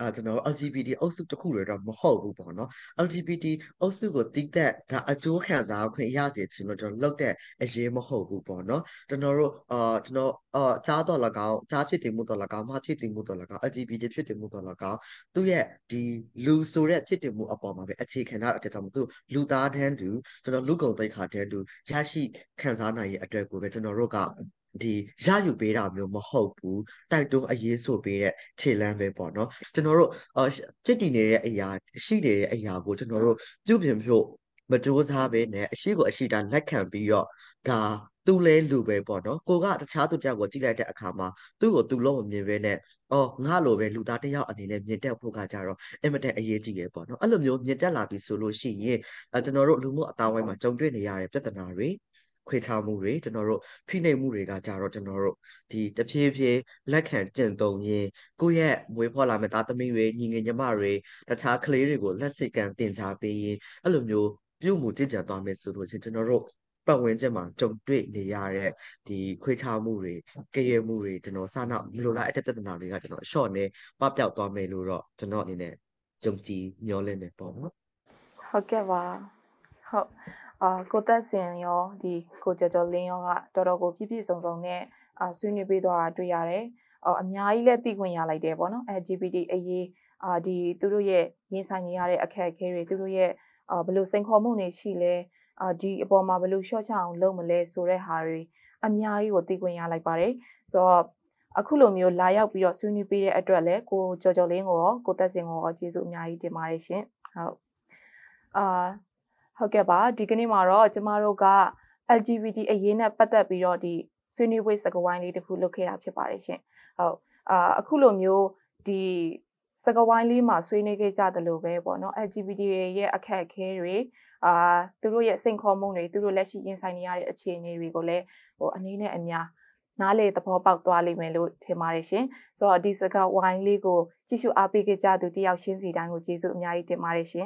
အာကျွန်တော် L G B T အုပ်စုတစ်ခုတွေတော့မဟုတ်ဘူးပေါ့နော် L G B T အုပ်စုကိုတိတက်ဒါအကျိုးခံစားခွင့်ရစေချင်လို့ကျွန်တော်လုပ်တဲ့အရေးမဟုတ်ဘူးပေါ့နော်ကျွန်တော်တို့အာကျွန်တော်အာကြားတော့လကောင်ကြားဖြစ်တည်မှုတော့လကောင်မဖြစ်တည်မှုတော့လကောင် L G B T ဖြစ်တည်မှုတော့လကောင်သူ့ရဲ့ဒီလူဆိုတဲ့ဖြစ်တည်မှုအပေါ်မှာပဲအခြေခံတာတဲ့ကြောင့်မို့သူလူသားတန်းတူကျွန်တော်လူကုန်တိုက်ခါတန်းတူရရှိခံစားနိုင်ရဲ့အတွက်ကိုပဲကျွန်တော်တို့ကဒီရယူပေးတာမျိုးမဟုတ်ဘူးတိုက်တွန်းအရေးဆိုပေးတဲ့ခြေလှမ်းပဲပေါ့နော်ကျွန်တော်တို့ဖြစ်တည်နေတဲ့အရာရှိနေတဲ့အရာကိုကျွန်တော်တို့ပြုပြင်ဖို့မကြိုးစားပဲနဲ့အရှိကိုအရှိတာလက်ခံပြီးတော့ဒါသူလဲလူပဲပေါ့နော်ကိုကတခြားသူတယောက်ကိုကြည့်လိုက်တဲ့အခါမှာသူ့ကိုသူလုံးမမြင်ပဲနဲ့အော်ငါလိုပဲလူသားတယောက်အနေနဲ့မြင်တတ်ဖို့ကကြတော့အင်မတန်အရေးကြီးတယ်ပေါ့နော်အဲ့လိုမျိုးမြင်တတ်လာပြီဆိုလို့ရှိရင်ကျွန်တော်တို့လူမှုအသားဝိုင်းမှာကြုံတွေ့နေရတဲ့ပြဿနာတွေခွေချမှုတွေကျွန်တော်တို့ဖိနှိပ်မှုတွေကကြတော့ကျွန်တော်တို့ဒီတဖြည်းဖြည်းလက်ခံကျင့်သုံးရင်းကိုယ့်ရဲ့မွေးဖွားလာမဲ့သားသမီးတွေညီငယ်ညီမတွေတခြားကလေးတွေကိုလက်စိတ်ကံတင်ချပေးရင်းအဲ့လိုမျိုးပြုမှုကြင်ကြံသွားမယ်ဆိုလို့ချင်းကျွန်တော်တို့ပတ်ဝန်းကျင်မှာကြုံတွေ့နေရတဲ့ဒီခွေချမှုတွေကရဲမှုတွေကျွန်တော်စနောက်မလိုလားအတက်ပြဿနာတွေကကျွန်တော်အလျှော့နဲ့ပပျောက်သွားမယ်လို့တော့ကျွန်တော်အနေနဲ့ယုံကြည်မျှော်လင့်နေပေါ့နော်福建话好啊，各大城乡的各家家邻乡啊，到了各批批上上呢啊，孙女辈都啊对呀嘞，哦，俺家伊嘞地方也来得啵喏 ，แอล จี บี ที คิว ไอ 啊的都罗耶，年三年嘞，阿开开嘞，都罗耶啊，不如生活么呢起嘞啊，的爸妈不如小强老么嘞，说嘞哈嘞，俺家伊个地方也来巴嘞，所啊，可能有来要比较孙女辈嘞，阿多嘞，各家家邻哦，各大城乡个接触伢伊的马来西亚，好啊。โอเคป่ะดีกันนี่มาหรอจมารู้ก็ แอล จี บี ที ไอ้ยันเนี่ยปัตตาบีรอดีส่วนนี้เป็นสกวายลีที่คุณลูกเคยรับใช้ป่ะเลยใช่เอาอ่าคุณลูกมีดีสกวายลีมาส่วนนี้ก็จะตลกเลยป่ะเนาะ แอล จี บี ที ไอ้ยันแค่แค่เรื่องอ่าตัวรู้ยังสิ่งข้อมูลเลยตัวรู้เล่นชิ้นส่วนนี้อะไรเช่นนี้รู้ก็เลยโอ้อันนี้เนี่ยอันนี้น่าเล่นแต่พอปากตัวเลยไม่รู้ที่มาเลยใช่ส่วนดีสกวายลีก็จิชูอาบีก็จะดูที่เอาชิ้นสีดังก็จิชูมีอะไรที่มาเลยใช่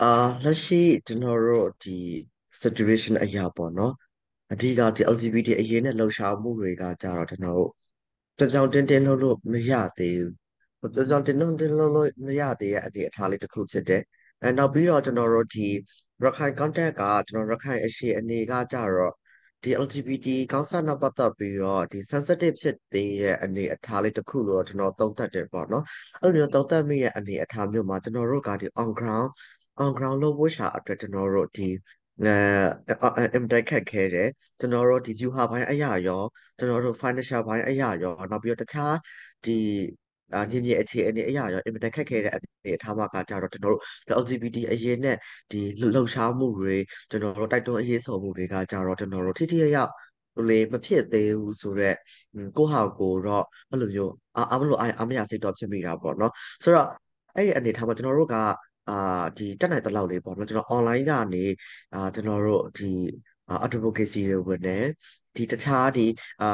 အာလက်ရှိကျွန်တော်တို့ဒီ situation အရာပေါ့နော်အဓိကဒီ แอล จี บี ที အရေးနဲ့လှုပ်ရှားမှုတွေကကြတော့ကျွန်တော်တို့ပြောင်ပြောင်တင်းတင်းလှုပ်လို့မရသေးဘူးပြောင်ပြောင်တင်းတင်းလှုပ်လို့မရသေးရဲ့အနေအထားလေးတစ်ခုဖြစ်တယ်အဲနောက်ပြီးတော့ကျွန်တော်တို့ဒီရခိုင် contact ကကျွန်တော်ရခိုင်အရှိအနေကကြတော့ဒီ แอล จี บี ที ကောင်းစားနောက်ပတ်သက်ပြီးတော့ဒီ sensitive ဖြစ်သေးရဲ့အနေအထားလေးတစ်ခုလို့ကျွန်တော်သုံးသပ်တယ်ပေါ့နော်အဲ့လိုမျိုးသုံးသပ်မိရဲ့အနေအထားမျိုးမှာကျွန်တော်တို့ကဒီ on ground on ground လို့ပို့ချအတွက်ကျွန်တော်တို့ဒီအဲအမ်တိုက်ခတ်ခဲ့တယ်ကျွန်တော်တို့ဒီ view ဟာပိုင်းအရာရောကျွန်တော်တို့ financial ပိုင်းအရာရောနောက်ပြီးတော့တခြားဒီအဒီမြေအခြေအနေအရာရောအင်မတန်ခက်ခဲတဲ့အနေအထားမှာကကြတော့ကျွန်တော်တို့ แอล จี บี ที အရေးနဲ့ဒီလှုပ်ရှားမှုတွေကျွန်တော်တို့တိုက်တွန်းအရေးဆိုမှုတွေကကြတော့ကျွန်တော်တို့ထိထိရောက်လေမဖြစ်သေးဘူးဆိုတော့ကိုဟာကိုတော့ဘယ်လိုမျိုးအာမလို့အာမရစိတ်တော့ဖြစ်မိတာပေါ့နော်ဆိုတော့အဲ့ဒီအနေအထားမှာကျွန်တော်တို့ကအာဒီတက်နိုင်တလောက်လေးပေါ့နော်ကျွန်တော် online ကနေအာကျွန်တော်တို့ဒီ advocacy တွေဝင်နေဒီတခြားဒီအာ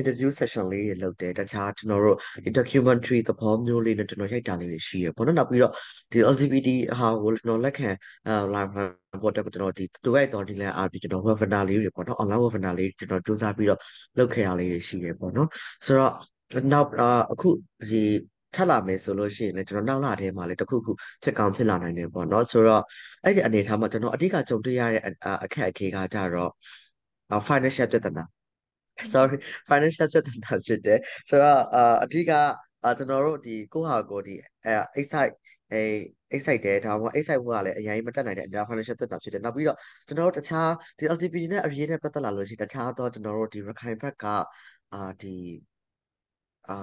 interview session လေးတွေလုပ်တယ်တခြားကျွန်တော်တို့ documentary သဘောမျိုးလေးနဲ့ကျွန်တော်ရိုက်တာလေးတွေရှိရပေါ့နော်နောက်ပြီးတော့ဒီ แอล จี บี ที ဟာကိုကျွန်တော်လက်ခံအာ live ပေါ်တက်ကျွန်တော်ဒီတူရိုက်တော်ဒီလန်အားပြီးကျွန်တော် webinar လေးတွေပေါ့နော် online webinar လေးကျွန်တော်စူးစမ်းပြီးတော့လုပ်ခဲ့ရလေးတွေရှိရပေါ့နော်ဆိုတော့နောက်အခုဒီထပ်လာမယ်ဆိုလို့ရှိရင်လည်းကျွန်တော်နောက်လာတဲ့မှာလည်းတစ်ခုခုချက်ကောင်ဖြစ်လာနိုင်တယ်ပေါ့နော်ဆိုတော့အဲ့ဒီအနေထားမှာကျွန်တော်အဓိကကြုံတွေ့ရတဲ့အခက်အခဲကကြတော့ financial ပြဿနာ sorry financial ပြဿနာဖြစ်တယ်ဆိုတော့အဓိကကျွန်တော်တို့ဒီကိုဟာကိုဒီအဲ excite အဲ excite တယ်ဒါမှမဟုတ် excite ဘုရားလည်းအရင်မတက်နိုင်တဲ့ financial ပြဿနာဖြစ်တယ်နောက်ပြီးတော့ကျွန်တော်တို့တခြားဒီ แอล จี บี ที နဲ့အရေးနဲ့ပတ်သက်လာလို့ရှိရင်တခြားတော့ကျွန်တော်တို့ဒီ Rakhine ဘက်ကအာဒီအာ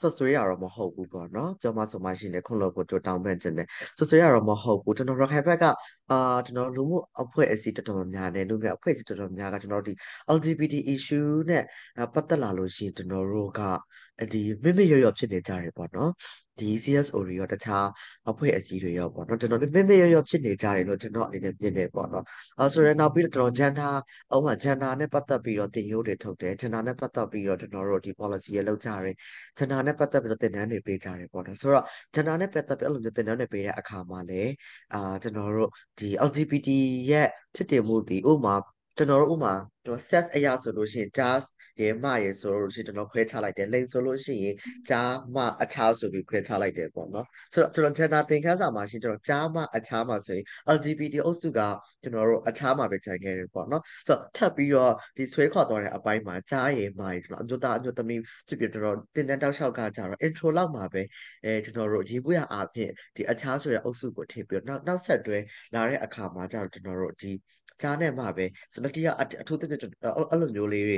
ဆက်ဆွေးရတော့မဟုတ်ဘူးပေါ့နော်ကြောင်မဆိုမှရှိနေခွန်လို့ကိုတောင်းပန်ခြင်းနဲ့ဆက်ဆွေးရတော့မဟုတ်ဘူးကျွန်တော်ရခိုင်ဘက်ကအာကျွန်တော်လူမှုအဖွဲ့အစည်းတော်တော်များတယ်လူငယ်အဖွဲ့အစည်းတော်တော်များကကျွန်တော်တို့ဒီ แอล จี บี ที issue နဲ့ပတ်သက်လာလို့ရှိရင်ကျွန်တော်တို့ကဒီမိမိရော့ရော့ဖြစ်နေကြတယ်ပေါ့နော်ဒီ ซี เอส โอ တွေရောတခြားအဖွဲ့အစည်းတွေရောပေါ့နော်ကျွန်တော်မိမိရော့ရော့ဖြစ်နေကြတယ်လို့ကျွန်တော်အနေနဲ့မြင်တယ်ပေါ့နော်အဲဆိုရင်နောက်ပြီးတော့ကျွန်တော် gender ဥပမာ gender နဲ့ပတ်သက်ပြီးတော့တင်ရိုးတွေထုတ်တယ် gender နဲ့ပတ်သက်ပြီးတော့ကျွန်တော်တို့ဒီ policy ရေလောက်ကြတယ် gender နဲ့ပတ်သက်ပြီးတော့တင်နန်းတွေပေးကြတယ်ပေါ့နော်ဆိုတော့ gender နဲ့ပတ်သက်ပြီးအဲ့လိုမျိုးတင်နန်းတွေပေးတဲ့အခါမှာလည်းအာကျွန်တော်တို့ဒီ แอล จี บี ที ရဲ့ဖြစ်တည်မှုဒီဥပမာကျွန်တော်တို့ဥမာကျွန်တော် sex အရာဆိုလို့ရှိရင် just ရေမရေဆိုလို့ရှိရင်ကျွန်တော်ခွဲခြားလိုက်တယ် link ဆိုလို့ရှိရင် just မအချားဆိုပြီးခွဲခြားလိုက်တယ်ပေါ့နော်ဆိုတော့ကျွန်တော် gender သင်ခန်းစာမှာရှိရင်ကျွန်တော် just မအချားမှာဆိုရင် แอล จี บี ที အုပ်စုကကျွန်တော်တို့အချားမှာပဲခြံခဲ့တယ်ပေါ့နော်ဆိုတော့ထပ်ပြီးတော့ဒီဆွဲခေါ်သွားတဲ့အပိုင်းမှာ just ရေမရေကျွန်တော်အမျိုးသားအမျိုးသမီးဖြစ်ပြီးတော့တင်တန်းတောက်လျှောက်ကကြတော့ intro လောက်မှာပဲအဲကျွန်တော်တို့ရေးပွေးရအားဖြင့်ဒီအချားဆိုတဲ့အုပ်စုကိုထည့်ပြီးတော့နောက်နောက်ဆက်တွဲလာတဲ့အခါမှာကြတော့ကျွန်တော်တို့ဒီကြားနဲ့မှာပဲစနတိကအထူးသဖြင့်အဲ့လိုမျိုးလေးတွေ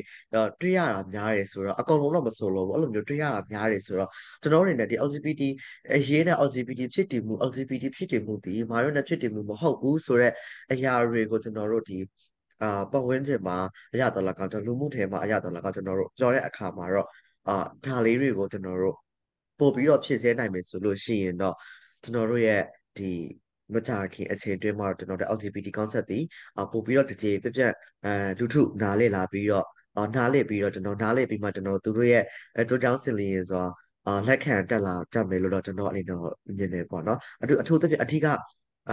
တွေ့ရတာများတယ်ဆိုတော့အကောင်လုံးတော့မဆိုလို့ဘူးအဲ့လိုမျိုးတွေ့ရတာများတယ်ဆိုတော့ကျွန်တော်အနေနဲ့ဒီ แอล จี บี ที အရေးနဲ့ แอล จี บี ที ဖြစ်တည်မှု แอล จี บี ที ဖြစ်တည်မှုဒီမာရောနဲ့ဖြစ်တည်မှုမဟုတ်ဘူးဆိုတော့အရာတွေကိုကျွန်တော်တို့ဒီအာပတ်ဝန်းကျင်မှာအရတော်လကောင်ကျွန်တော်လူမှုထဲမှာအရတော်လကောင်ကျွန်တော်တို့ပြောတဲ့အခါမှာတော့အာဒါလေးတွေကိုကျွန်တော်တို့ပို့ပြီးတော့ဖြည့်ဆည်းနိုင်မယ်ဆိုလို့ရှိရင်တော့ကျွန်တော်တို့ရဲ့ဒီမကြခင်အချိန်တွင်းမှာကျွန်တော်တို့ แอล จี บี ที concept တီပို့ပြီးတော့တကြေပြပြအဲလူထုနားလည်လာပြီးတော့နားလည်ပြီးတော့ကျွန်တော်နားလည်ပြီးမှကျွန်တော်သူတို့ရဲ့အကြောင်းစင်လင်းဆိုတော့လက်ခံတက်လာတက်မယ်လို့တော့ကျွန်တော်အနေနဲ့မြင်နေပေါ့နော်အထူးအထူးသဖြင့်အထီးက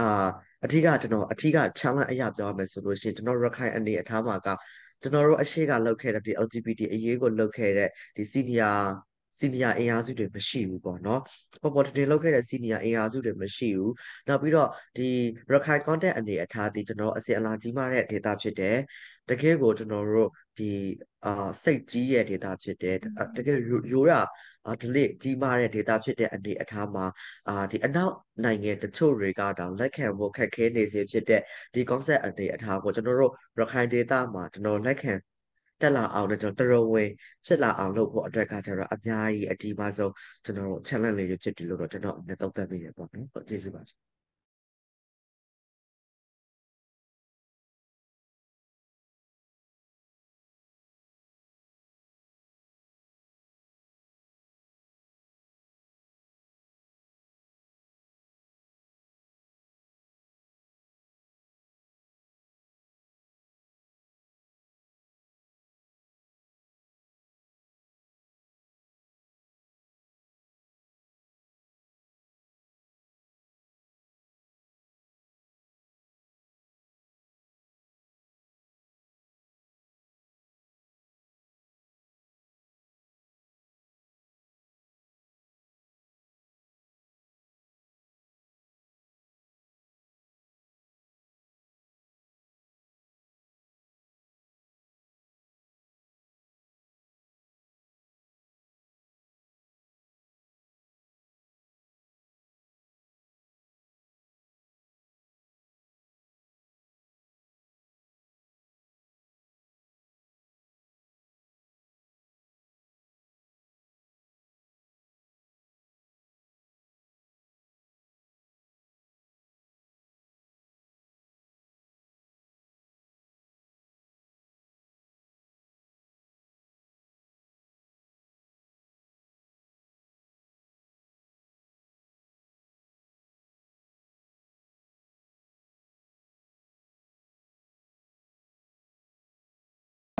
အာအထီးကကျွန်တော်အထီးက challenge အရာပြောရမယ်ဆိုလို့ရှိရင်ကျွန်တော်ရခိုင်အနေအထားမှာကကျွန်တော်တို့အရှိကလောက်ခဲ့တဲ့ဒီ แอล จี บี ที အရေးကိုလောက်ခဲ့တဲ့ဒီ senior senior အင်အားစုတွေမရှိဘူးပေါ့နော်ပေါ်ပေါ်တင်လောက်ခဲ့တဲ့ senior အင်အားစုတွေမရှိဘူးနောက်ပြီးတော့ဒီ Rakhine content အနေအထားဒီကျွန်တော်အစင်အလာကြီးမားတဲ့ data ဖြစ်တယ်တကယ်ကိုကျွန်တော်တို့ဒီအာစိတ်ကြီးရဲ့ data ဖြစ်တယ်တကယ်ရိုးရာ delete ကြီးမားတဲ့ data ဖြစ်တဲ့အနေအထားမှာအာဒီအနောက်နိုင်ငံတချို့တွေကတောင်လက်ခံဖို့ခက်ခဲနေစေဖြစ်တဲ့ဒီ concept အနေအထားကိုကျွန်တော်တို့ Rakhine data မှာကျွန်တော်လက်ခံတက်လာအောင်တော့ကျွန်တော်တော်ဝင်ဖြစ်လာအောင်လုပ်ဖို့အတွက်ကကျတော့အများကြီးအတီးပါဆုံးကျွန်တော်တို့ challenge လေးတွေဖြစ်တယ်လို့တော့ကျွန်တော်အနေနဲ့သုံးသပ်ပေးရပေါ့နော်ဟုတ်ကျေးဇူးပါ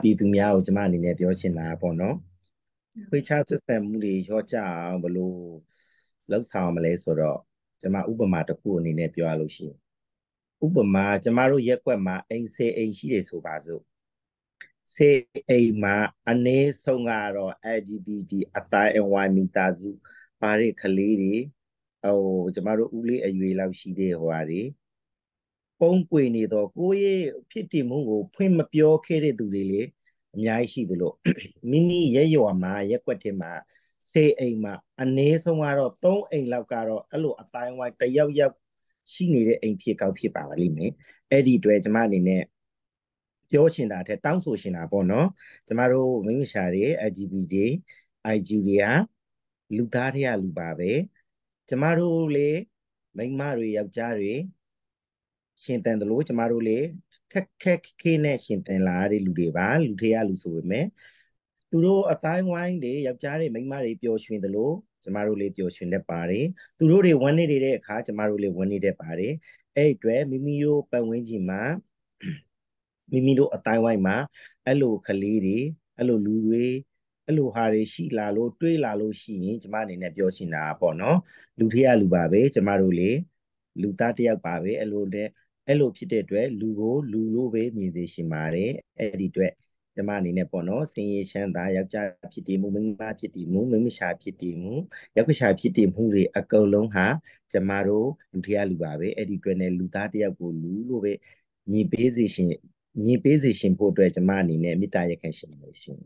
ပြည်သူများကိုကျမအနေနဲ့ပြောချင်တာပေါ့နော်ခွေးခြားဆက်ဆံမှုတွေရောကြအောင်ဘလို့လောက်ဆောင်မလဲဆိုတော့ကျမဥပမာတစ်ခုအနေနဲ့ပြောရလို့ရှိရင်ဥပမာကျမတို့ရက်ကွက်မှာအိမ်စေအိမ်ရှိတယ်ဆိုပါစို့စေအိမ်မှာအနည်းဆုံးကတော့ L G B T အတိုင်းအဝိုင်းမိသားစုပါတဲ့ကလေးတွေဟိုကျမတို့ဦးလေးအရွယ်လောက်ရှိတဲ့ဟိုဟာတွေပုံကွေနေတော့ကိုယ့်ရဲ့ဖြစ်တည်မှုကိုဖွင့်မပြောခဲ့တဲ့သူတွေလေအများကြီးရှိသလိုမိမိရဲရွာမှာရက်ကွက်ထဲမှာစေအိမ်မှာအနည်းဆုံးကတော့သုံးအိမ်လောက်ကတော့အဲ့လိုအတိုင်းဝိုင်းတယောက်ယောက်ရှိနေတဲ့အိမ်ဖြစ်ကောက်ဖြစ်ပါပါလိမ့်မယ်အဲ့ဒီတွေ့ကျမအနေနဲ့ပြောရှင်တာတဲ့တောင်းဆိုရှင်တာပေါ့နော်ကျမတို့မိမိရှာတွေ L G B T Q I တွေဟာလူသားတွေကလူပါပဲကျမတို့လေမိန်းမတွေယောက်ျားတွေရှင်တန်တယ်လို့ကျမတို့လေခက်ခက်ခဲနဲ့ရှင်တန်လာတဲ့လူတွေပါလူတွေကလူဆိုပေမဲ့သူတို့အတိုင်းဝိုင်းတွေယောက်ျားတွေမိန်းမတွေပျော်ရွှင်တယ်လို့ကျမတို့လေးပျော်ရွှင်တတ်ပါတယ်သူတို့တွေဝမ်းနေတဲ့အခါကျမတို့လေးဝမ်းနေတတ်ပါတယ်အဲ့အတွက်မိမိတို့ပတ်ဝန်းကျင်မှာမိမိတို့အတိုင်းဝိုင်းမှာအဲ့လိုကလေးတွေအဲ့လိုလူတွေအဲ့လိုဟာတွေရှိလာလို့တွေးလာလို့ရှိရင်ကျမအနေနဲ့ပြောချင်တာပေါ့နော်လူထက်လူပါပဲကျမတို့လေးလူသားတစ်ယောက်ပါပဲအဲ့လိုတဲ့အဲ့လိုဖြစ်တဲ့အတွက်လူကိုလူလို့ပဲမြင်သိရှင်ပါတယ်အဲ့ဒီအတွက်ကျမအနေနဲ့ပေါ့နော်စင်ရချမ်းသာယောက်ျားဖြစ်တည်မှုမိန်းမဖြစ်တည်မှုမိန်းမရှာဖြစ်တည်မှုယောက်ျားဖြစ်တည်မှုတွေအကုန်လုံးဟာကျမတို့လူထက်လူပါပဲအဲ့ဒီအတွက်နဲ့လူသားတစ်ယောက်ကိုလူလို့ပဲမြင်ပေးစေရှင်မြင်ပေးစေရှင်ဖို့အတွက်ကျမအနေနဲ့မေတ္တာရပ်ခံရှင်ပါရှင်